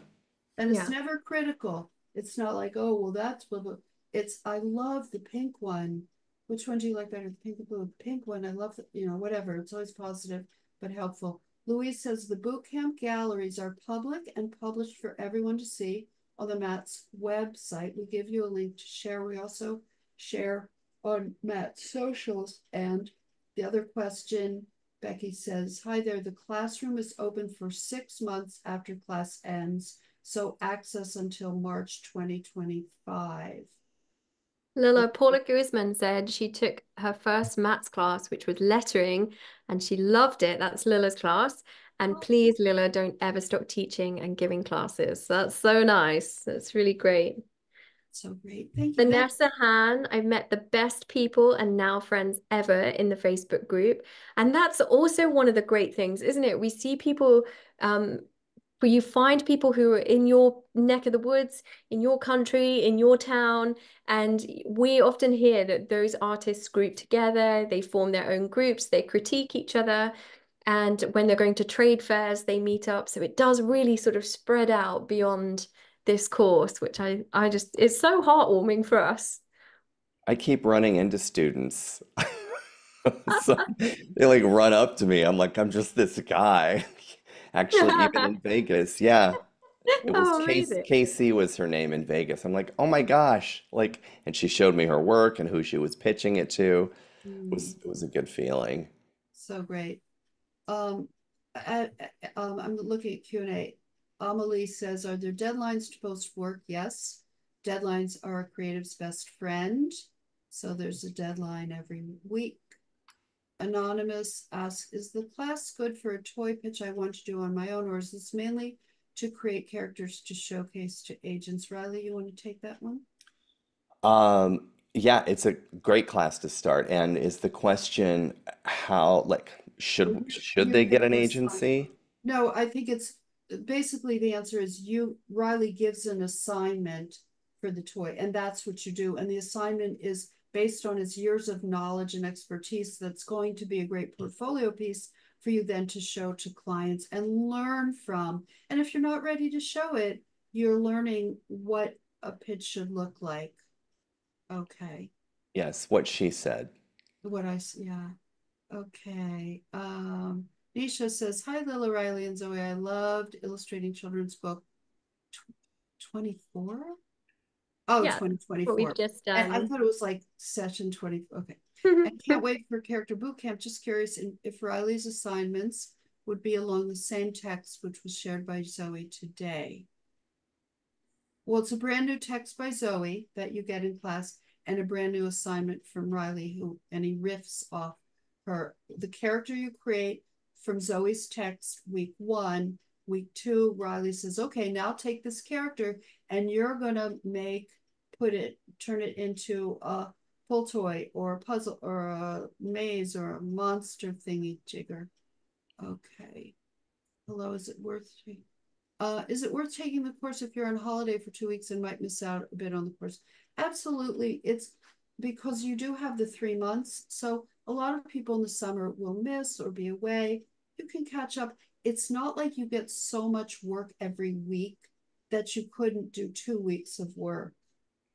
And it's never critical. It's not like, oh, well, that's blah, blah. It's, I love the pink one. Which one do you like better? The pink or blue? The pink one. I love, the, you know, whatever. It's always positive, but helpful. Louise says the boot camp galleries are public and published for everyone to see on the Matt's website. We give you a link to share. We also share on Matt's socials. And the other question, Becky says, hi there, the classroom is open for 6 months after class ends, so access until March 2025. Lila, Paula Guzman said she took her first maths class, which was lettering, and she loved it. That's Lila's class. And please, Lila, don't ever stop teaching and giving classes. That's so nice. That's really great. So great. Thank you. Vanessa Han, I've met the best people and now friends ever in the Facebook group. And that's also one of the great things, isn't it? We see people, where you find people who are in your neck of the woods, in your country, in your town. And we often hear that those artists group together, they form their own groups, they critique each other. And when they're going to trade fairs, they meet up. So it does really sort of spread out beyond this course, which I just, it's so heartwarming for us. I keep running into students. So they like run up to me. I'm like, I'm just this guy. Actually, even in Vegas. Yeah. It was Casey was her name in Vegas. I'm like, oh my gosh. Like, and she showed me her work and who she was pitching it to. It was a good feeling. So great. I'm looking at Q&A. Amalie says, are there deadlines to post work? Yes. Deadlines are a creative's best friend. So there's a deadline every week. Anonymous asks, is the class good for a toy pitch I want to do on my own, or is this mainly to create characters to showcase to agents? Riley, you want to take that one? Yeah, it's a great class to start. And is the question how, like, should they get an agency? No, I think it's, basically the answer is Riley gives an assignment for the toy, and that's what you do. And the assignment is based on his years of knowledge and expertise. That's going to be a great portfolio piece for you then to show to clients and learn from. And if you're not ready to show it, you're learning what a pitch should look like. Okay. Yes, what she said. What I, yeah. Okay. Nisha says, hi, Lila, Riley, and Zoe. I loved illustrating children's book 24? Oh, yeah, 2024. We've just done. And I thought it was like session 20. Okay. I can't wait for character boot camp. Just curious if Riley's assignments would be along the same text, which was shared by Zoe today. Well, it's a brand new text by Zoe that you get in class and a brand new assignment from Riley, and he riffs off her. The character you create from Zoe's text week 1. Week 2, Riley says, okay, now take this character and you're going to turn it into a pull toy or a puzzle or a maze or a monster thingy jigger. Okay. Hello, is it worth taking the course if you're on holiday for 2 weeks and might miss out a bit on the course? Absolutely. It's because you do have the 3 months. So a lot of people in the summer will miss or be away. You can catch up. It's not like you get so much work every week that you couldn't do 2 weeks of work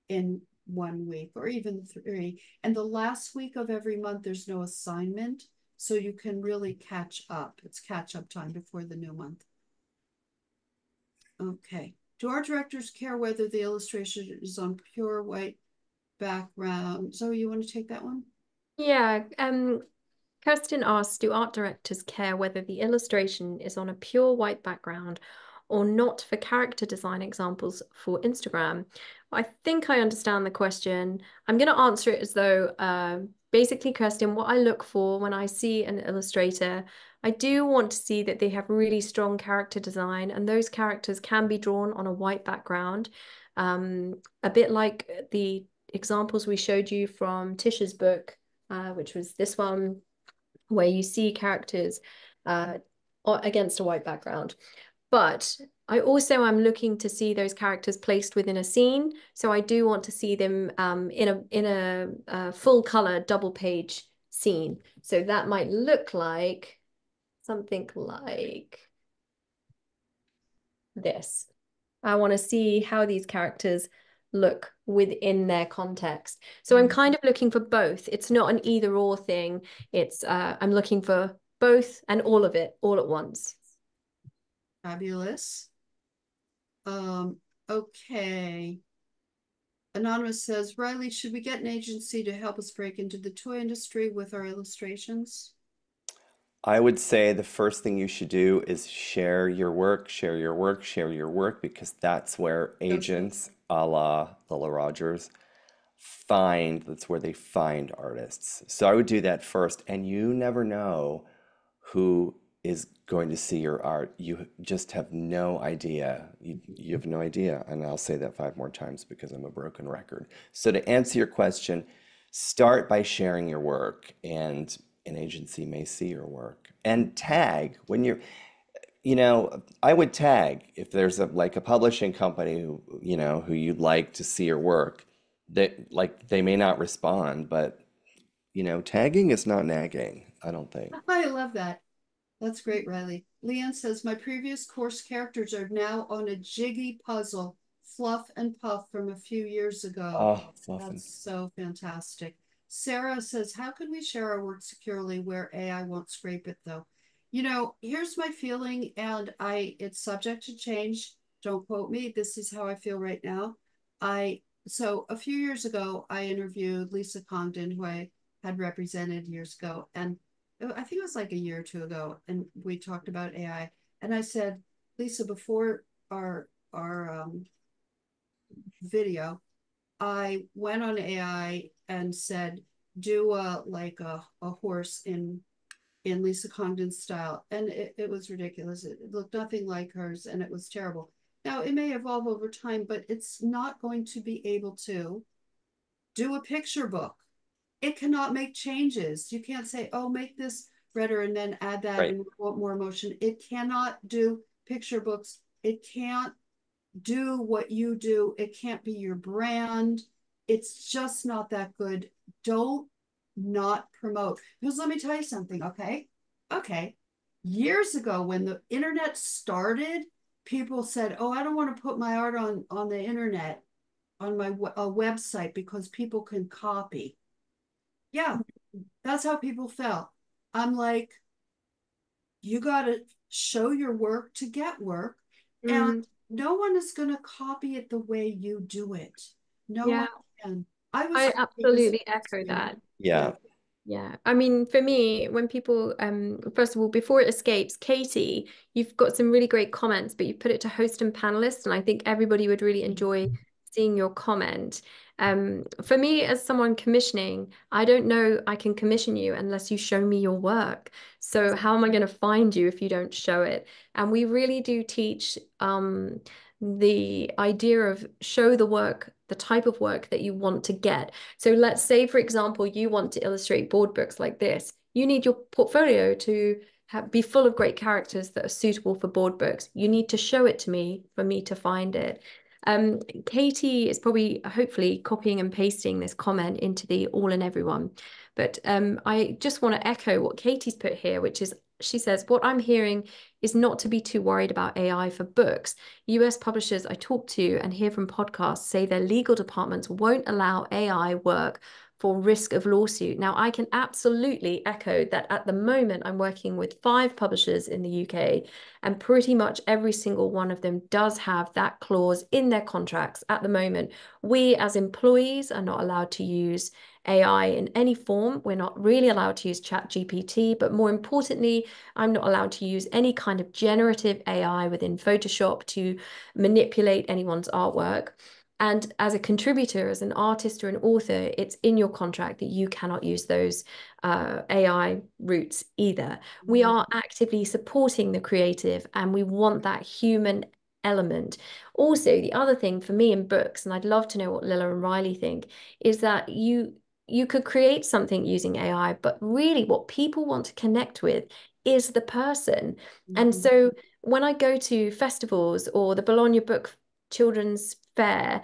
in 1 week or even 3. And the last week of every month, there's no assignment. So you can really catch up. It's catch up time before the new month. Okay. Do our directors care whether the illustration is on pure white background? Zoe, you want to take that one? Yeah. Kirsten asks, do art directors care whether the illustration is on a pure white background or not for character design examples for Instagram? I think I understand the question. I'm going to answer it as though, basically, Kirsten, what I look for when I see an illustrator, I do want to see that they have really strong character design, and those characters can be drawn on a white background, a bit like the examples we showed you from Tisha's book, which was this one, where you see characters against a white background. But I also am looking to see those characters placed within a scene. So I do want to see them in a full color double page scene. So that might look like something like this. I want to see how these characters look within their context. So I'm kind of looking for both. It's not an either or thing. It's I'm looking for both and all of it all at once. Fabulous. Okay. Anonymous says, Riley, should we get an agency to help us break into the toy industry with our illustrations? I would say the first thing you should do is share your work, share your work, share your work, because that's where agents a la Lola Rogers find, that's where they find artists. So I would do that first, and you never know who is going to see your art. You just have no idea. You have no idea, and I'll say that 5 more times because I'm a broken record. So to answer your question, start by sharing your work, and an agency may see your work. And tag when you're, you know, I would tag if there's a publishing company who, you know, who you'd like to see your work, that they may not respond, but you know, tagging is not nagging, I don't think. I love that. That's great, Riley. Leanne says, my previous course characters are now on a jiggy puzzle, Fluff and Puff, from a few years ago. Oh, Fluff. That's so fantastic. Sarah says, how can we share our work securely where AI won't scrape it though? You know, here's my feeling, and it's subject to change. Don't quote me. This is how I feel right now. So a few years ago, I interviewed Lisa Congdon, who I had represented years ago. And I think it was like a year or 2 ago. And we talked about AI. And I said, Lisa, before our video, I went on AI and said, do a horse in Lisa Congdon's style. And it was ridiculous. It looked nothing like hers, and it was terrible. Now, it may evolve over time, but it's not going to be able to do a picture book. It cannot make changes. You can't say, oh, make this redder and then add that and want more emotion. It cannot do picture books. It can't do what you do. It can't be your brand. It's just not that good. Don't not promote. Because let me tell you something, okay? Okay. Years ago, when the internet started, people said, oh, I don't want to put my art on the internet, on my website, because people can copy. Yeah, that's how people felt. I'm like, you got to show your work to get work. And no one is going to copy it the way you do it. No one can. I absolutely echo that. Yeah. I mean, for me, when people, first of all, before it escapes, Katie, you've got some really great comments, but you put it to host and panelists, and I think everybody would really enjoy seeing your comment. For me, as someone commissioning, I don't know I can commission you unless you show me your work. So how am I going to find you if you don't show it? And we really do teach the idea of show the work, the type of work that you want to get. So let's say, for example, you want to illustrate board books like this. You need your portfolio to be full of great characters that are suitable for board books. You need to show it to me for me to find it. Katie is probably hopefully copying and pasting this comment into the all and everyone, but I just want to echo what Katie's put here, which is, she says, what I'm hearing is not to be too worried about AI for books. US publishers I talk to and hear from podcasts say their legal departments won't allow AI work for risk of lawsuit. Now, I can absolutely echo that. At the moment, I'm working with 5 publishers in the UK, and pretty much every single one of them does have that clause in their contracts at the moment. We as employees are not allowed to use AI in any form. We're not really allowed to use ChatGPT, but more importantly, I'm not allowed to use any kind of generative AI within Photoshop to manipulate anyone's artwork. And as a contributor, as an artist or an author, it's in your contract that you cannot use those AI routes either. We are actively supporting the creative, and we want that human element. Also, the other thing for me in books, and I'd love to know what Lilla and Riley think, is that you could create something using AI, but really what people want to connect with is the person. Mm-hmm. And so when I go to festivals or the Bologna Book Children's Fair,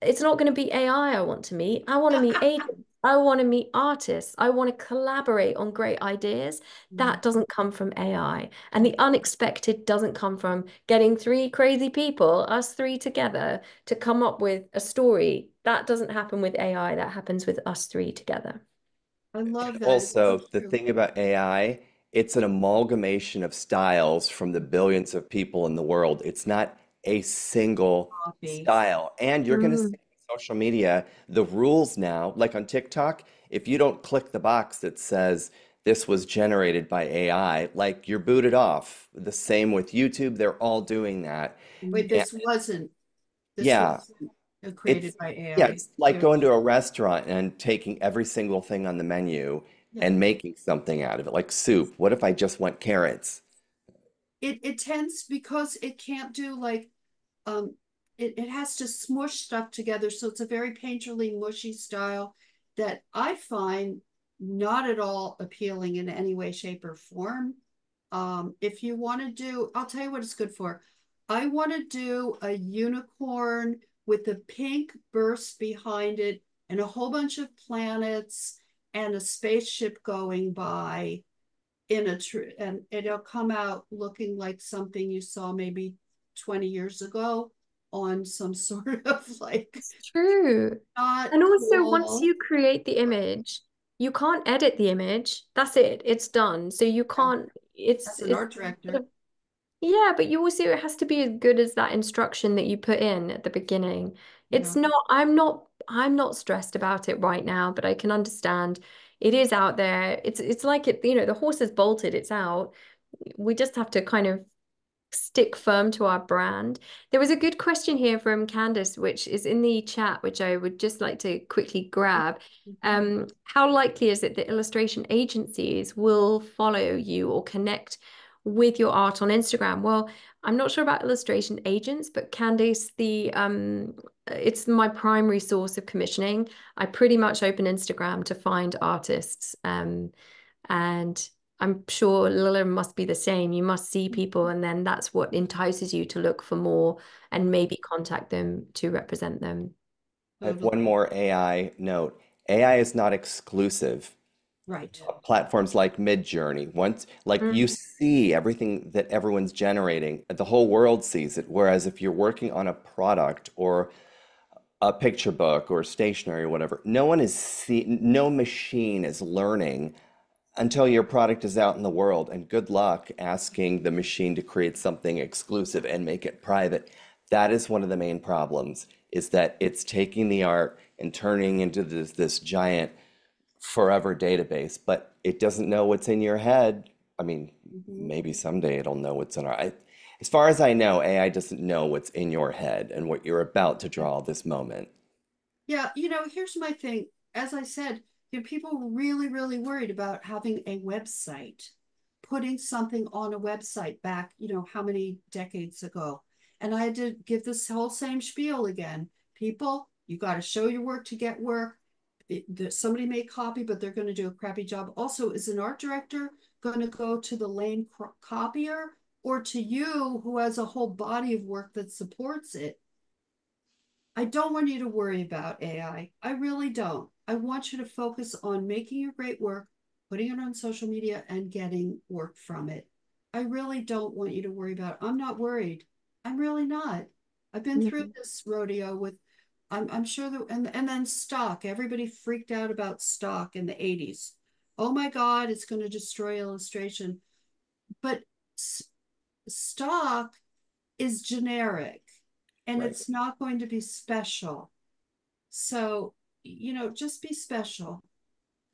it's not going to be AI I want to meet. I want to meet agents. I want to meet artists. I want to collaborate on great ideas. That doesn't come from AI. And the unexpected doesn't come from getting 3 crazy people, us 3 together, to come up with a story. That doesn't happen with AI. That happens with us 3 together. I love that. Also, the thing about AI, it's an amalgamation of styles from the billions of people in the world. It's not a single style. And you're going to see social media, the rules now, like on TikTok, if you don't click the box that says this was generated by AI, like, you're booted off. The same with YouTube. They're all doing that. But this wasn't. This wasn't created by AI. Yeah, it's like going to a restaurant and taking every single thing on the menu and making something out of it, like soup. What if I just want carrots? It tends, because it can't do, like, it has to smush stuff together. So it's a very painterly, mushy style that I find not at all appealing in any way, shape, or form. If you want to do, I'll tell you what it's good for. I want to do a unicorn with a pink burst behind it and a whole bunch of planets and a spaceship going by in a tree, and it'll come out looking like something you saw maybe 20 years ago on some sort of, like, it's true. And also, cool. Once you create the image, you can't edit the image. That's it. It's done. So you can't. It's an art director. Yeah, but you also, it has to be as good as that instruction that you put in at the beginning. It's not. I'm not stressed about it right now, but I can understand. It is out there. It's like, it, you know, the horse is bolted, it's out. We just have to kind of stick firm to our brand. There was a good question here from Candace, which is in the chat, which I would just like to quickly grab. How likely is it that illustration agencies will follow you or connect with your art on Instagram? Well, I'm not sure about illustration agents, but Candace, it's my primary source of commissioning. I pretty much open Instagram to find artists. And I'm sure Lilla must be the same. You must see people, and then that's what entices you to look for more and maybe contact them to represent them. I have one more AI note. AI is not exclusive. Right. Platforms like Midjourney, once, like, you see everything that everyone's generating, the whole world sees it. Whereas if you're working on a product or a picture book or stationery or whatever, no machine is learning until your product is out in the world. And good luck asking the machine to create something exclusive and make it private. That is one of the main problems, is that it's taking the art and turning into this giant forever database, but it doesn't know what's in your head. I mean, maybe someday it'll know what's in as far as I know, AI doesn't know what's in your head and what you're about to draw this moment. Yeah, you know, here's my thing. As I said, you know, people really, really worried about having a website, putting something on a website back, you know, how many decades ago. And I had to give this whole same spiel again. People, you got to show your work to get work. Somebody may copy, but they're going to do a crappy job. Also, is an art director going to go to the lame copier or to you who has a whole body of work that supports it? I don't want you to worry about AI. I really don't. I want you to focus on making your great work, putting it on social media, and getting work from it. I really don't want you to worry about it. I'm not worried. I'm really not. I've been through this rodeo with, I'm sure that, and then stock. Everybody freaked out about stock in the 80s. Oh my God, it's going to destroy illustration. But stock is generic. And it's not going to be special. So, you know, just be special.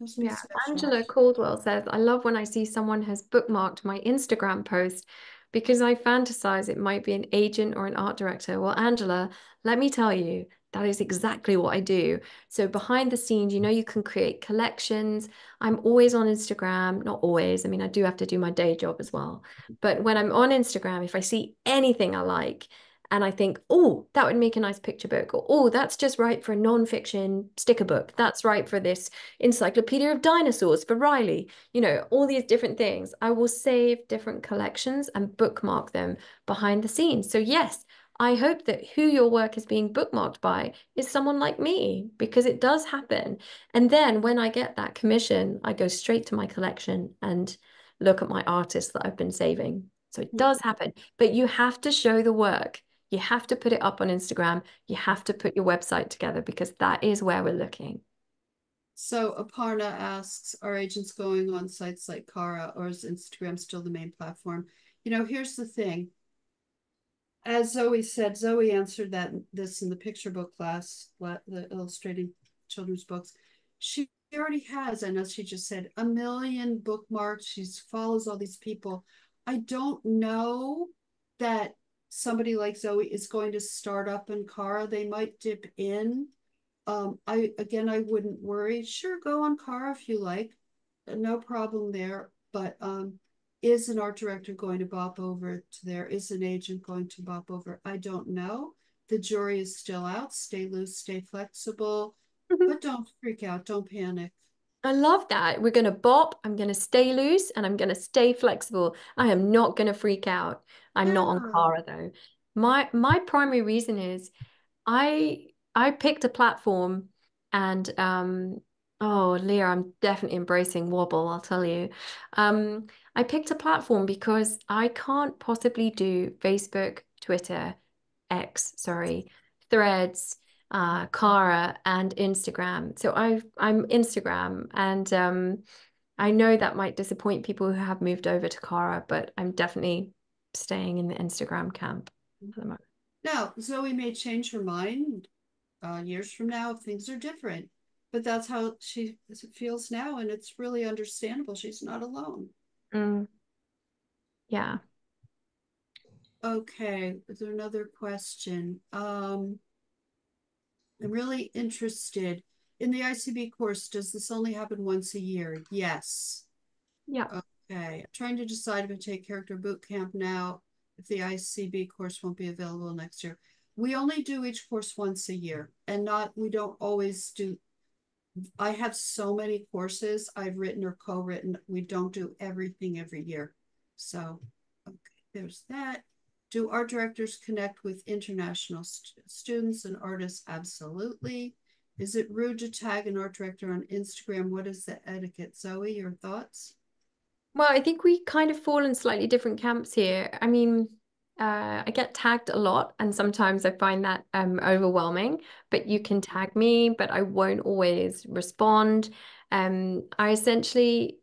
Just be special. Angela Caldwell says, I love when I see someone has bookmarked my Instagram post because I fantasize it might be an agent or an art director. Well, Angela, let me tell you, that is exactly what I do. So behind the scenes, you know, you can create collections. I'm always on Instagram, not always. I mean, I do have to do my day job as well. But when I'm on Instagram, if I see anything I like, and I think, oh, that would make a nice picture book. Or, oh, that's just right for a nonfiction sticker book. That's right for this encyclopedia of dinosaurs for Riley. You know, all these different things. I will save different collections and bookmark them behind the scenes. So yes, I hope that who your work is being bookmarked by is someone like me, because it does happen. And then when I get that commission, I go straight to my collection and look at my artists that I've been saving. So it does happen, but you have to show the work. You have to put it up on Instagram. You have to put your website together because that is where we're looking. So Aparna asks, are agents going on sites like Kara, or is Instagram still the main platform? You know, here's the thing. As Zoe said, Zoe answered this in the picture book class, the illustrating children's books. She already has, I know she just said, 1 million bookmarks. She follows all these people. I don't know that somebody like Zoe is going to start up in Kara. They might dip in. I wouldn't worry. Sure, go on Kara if you like. No problem there. But is an art director going to bop over to there? Is an agent going to bop over? I don't know. The jury is still out. Stay loose, stay flexible. But don't freak out. Don't panic. I love that. We're going to bop. I'm going to stay loose and I'm going to stay flexible. I am not going to freak out. I'm not on Kara though. My primary reason is I picked a platform and, oh, Leah, I'm definitely embracing wobble, I'll tell you. I picked a platform because I can't possibly do Facebook, Twitter, X, sorry, Threads, Kara and Instagram. So I'm Instagram, and I know that might disappoint people who have moved over to Kara, but I'm definitely staying in the Instagram camp at the moment. Now, Zoe may change her mind years from now if things are different, but that's how she feels now, and it's really understandable. She's not alone. Yeah. Okay, is there another question? I'm really interested in the ICB course. Does this only happen once a year? Yes. Yeah. Okay. I'm trying to decide if I take character boot camp now, if the ICB course won't be available next year. We only do each course once a year, and we don't always do. I have so many courses I've written or co-written. We don't do everything every year. So okay, there's that. Do art directors connect with international students and artists? Absolutely. Is it rude to tag an art director on Instagram? What is the etiquette? Zoe, your thoughts? Well, I think we kind of fall in slightly different camps here. I mean, I get tagged a lot, and sometimes I find that overwhelming, but you can tag me, but I won't always respond. I essentially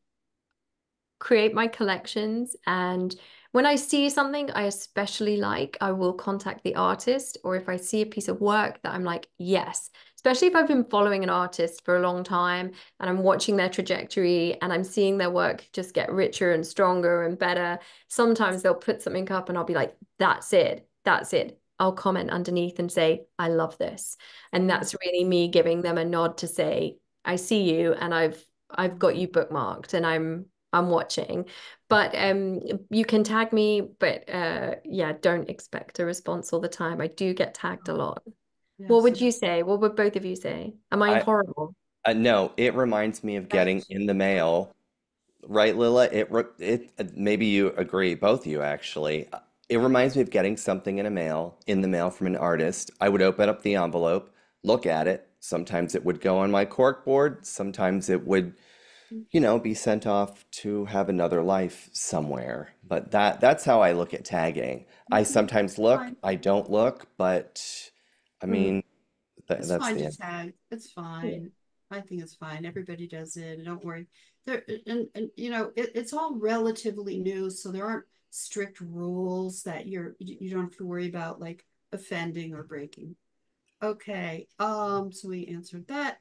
create my collections, and when I see something I especially like, I will contact the artist, or if I see a piece of work that I'm like, yes, especially if I've been following an artist for a long time and I'm watching their trajectory and I'm seeing their work just get richer and stronger and better. Sometimes they'll put something up and I'll be like, that's it. I'll comment underneath and say, I love this. And that's really me giving them a nod to say, I see you and I've got you bookmarked and I'm watching. But you can tag me, but yeah, don't expect a response all the time. I do get tagged a lot. Yes. What would you say? What would both of you say? Am I horrible? No, it reminds me of getting in the mail. Right, Lila? Maybe you agree, both you actually. It reminds me of getting something in the mail from an artist. I would open up the envelope, look at it. Sometimes it would go on my corkboard. Sometimes it would, you know, be sent off to have another life somewhere. But that's how I look at tagging. Mm-hmm. I sometimes look, I don't look, but I mean, that's fine to tag. It's fine. Yeah. I think it's fine. Everybody does it. Don't worry. And you know, it's all relatively new, so there aren't strict rules that you don't have to worry about like offending or breaking. Okay, so we answered that.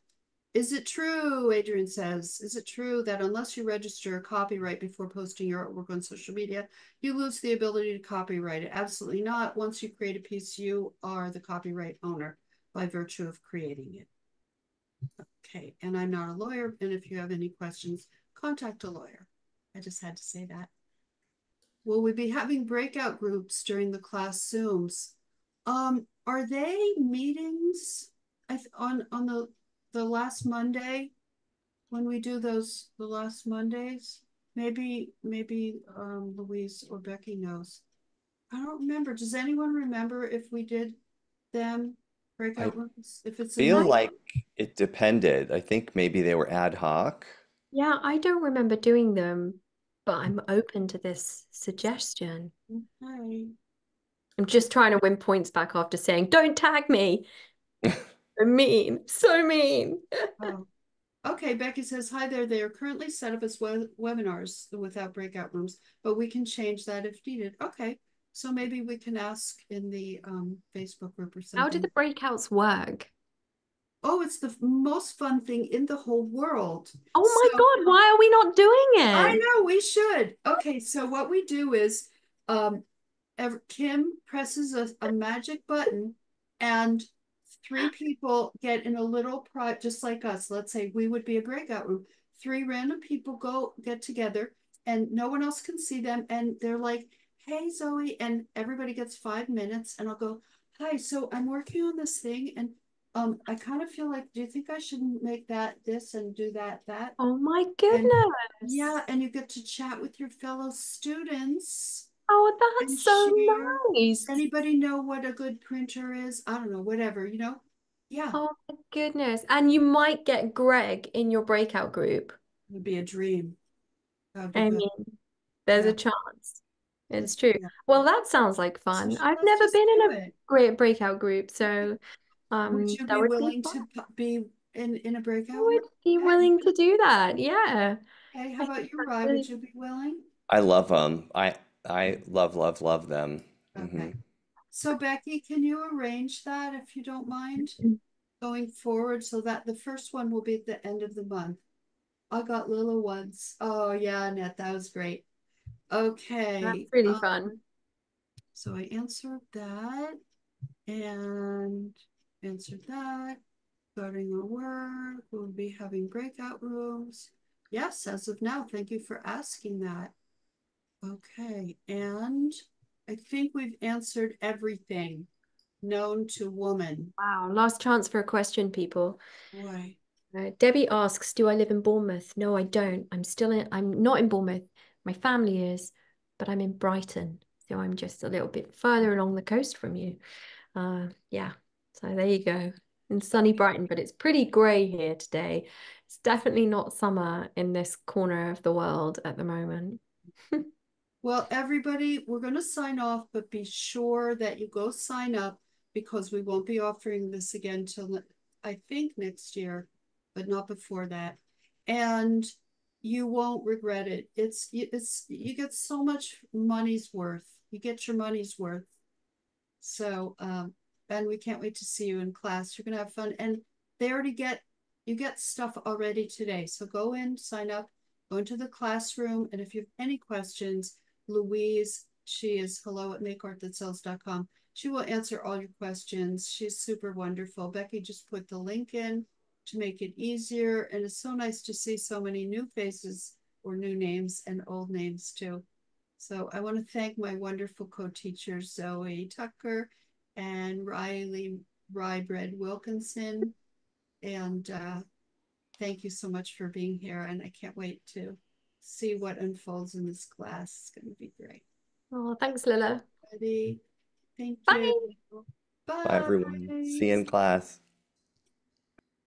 Is it true, Adrian says, is it true that unless you register copyright before posting your artwork on social media, you lose the ability to copyright it? Absolutely not. Once you create a piece, you are the copyright owner by virtue of creating it. Okay, and I'm not a lawyer, and if you have any questions, contact a lawyer. I just had to say that. Will we be having breakout groups during the class Zooms? Are they meetings on the last Monday when we do those, the last Mondays? Maybe Louise or Becky knows. I don't remember. Does anyone remember if we did them breakout rooms? If it's feel like it depended. I think maybe they were ad hoc. Yeah, I don't remember doing them. But I'm open to this suggestion. Okay. I'm just trying to win points back after saying, don't tag me. I'm mean, so mean. Oh. Okay, Becky says, hi there. They are currently set up as webinars without breakout rooms, but we can change that if needed. Okay, so maybe we can ask in the Facebook group or something. How do the breakouts work? Oh, it's the most fun thing in the whole world. Oh my God, why are we not doing it? I know, we should. Okay, so what we do is Kim presses a magic button and three people get in a little project, just like us. Let's say we would be a breakout room. Three random people get together and no one else can see them. And they're like, hey, Zoe. And everybody gets 5 minutes and I'll go, hi, so I'm working on this thing and I kind of feel like, do you think I should make that this and do that? Oh my goodness. And, yeah, and you get to chat with your fellow students. Oh, that's so nice. Does anybody know what a good printer is? I don't know, whatever, you know? Yeah. Oh my goodness. And you might get Greg in your breakout group. It would be a dream. I mean, there's a chance. It's true. Yeah. Well, that sounds like fun. I've never been in a great breakout group, so... would you be willing to be in a breakout? I would be willing to do that, yeah. Okay, how about you, Rye? Would you be willing? I love them. I love, love, love them. Okay. Mm-hmm. So, Becky, can you arrange that if you don't mind going forward so that the first one will be at the end of the month? I got Lila once. Oh, yeah, Annette, that was great. Okay. That's really fun. So I answered that and... answered that. Starting our work, we'll be having breakout rooms. Yes, as of now, thank you for asking that. Okay, and I think we've answered everything known to woman. Wow, last chance for a question, people. Boy. Debbie asks, do I live in Bournemouth? No, I don't. I'm not in Bournemouth. My family is, but I'm in Brighton. So I'm just a little bit further along the coast from you. Yeah. So there you go, in sunny Brighton, but it's pretty grey here today. It's definitely not summer in this corner of the world at the moment. Well, everybody, we're going to sign off, but be sure that you go sign up because we won't be offering this again till I think next year, but not before that. And you won't regret it. You get so much money's worth. You get your money's worth. So, and we can't wait to see you in class. You're going to have fun. And they already you get stuff already today. So go in, sign up, go into the classroom. And if you have any questions, Louise, she is hello@makeartthatsells.com. She will answer all your questions. She's super wonderful. Becky just put the link in to make it easier. And it's so nice to see so many new faces or new names and old names too. So I want to thank my wonderful co-teachers, Zoe Tucker and Riley Wilkinson. And thank you so much for being here. And I can't wait to see what unfolds in this class. It's going to be great. Oh, thanks, Lila. Thank you. Bye. Bye, everyone. See you in class.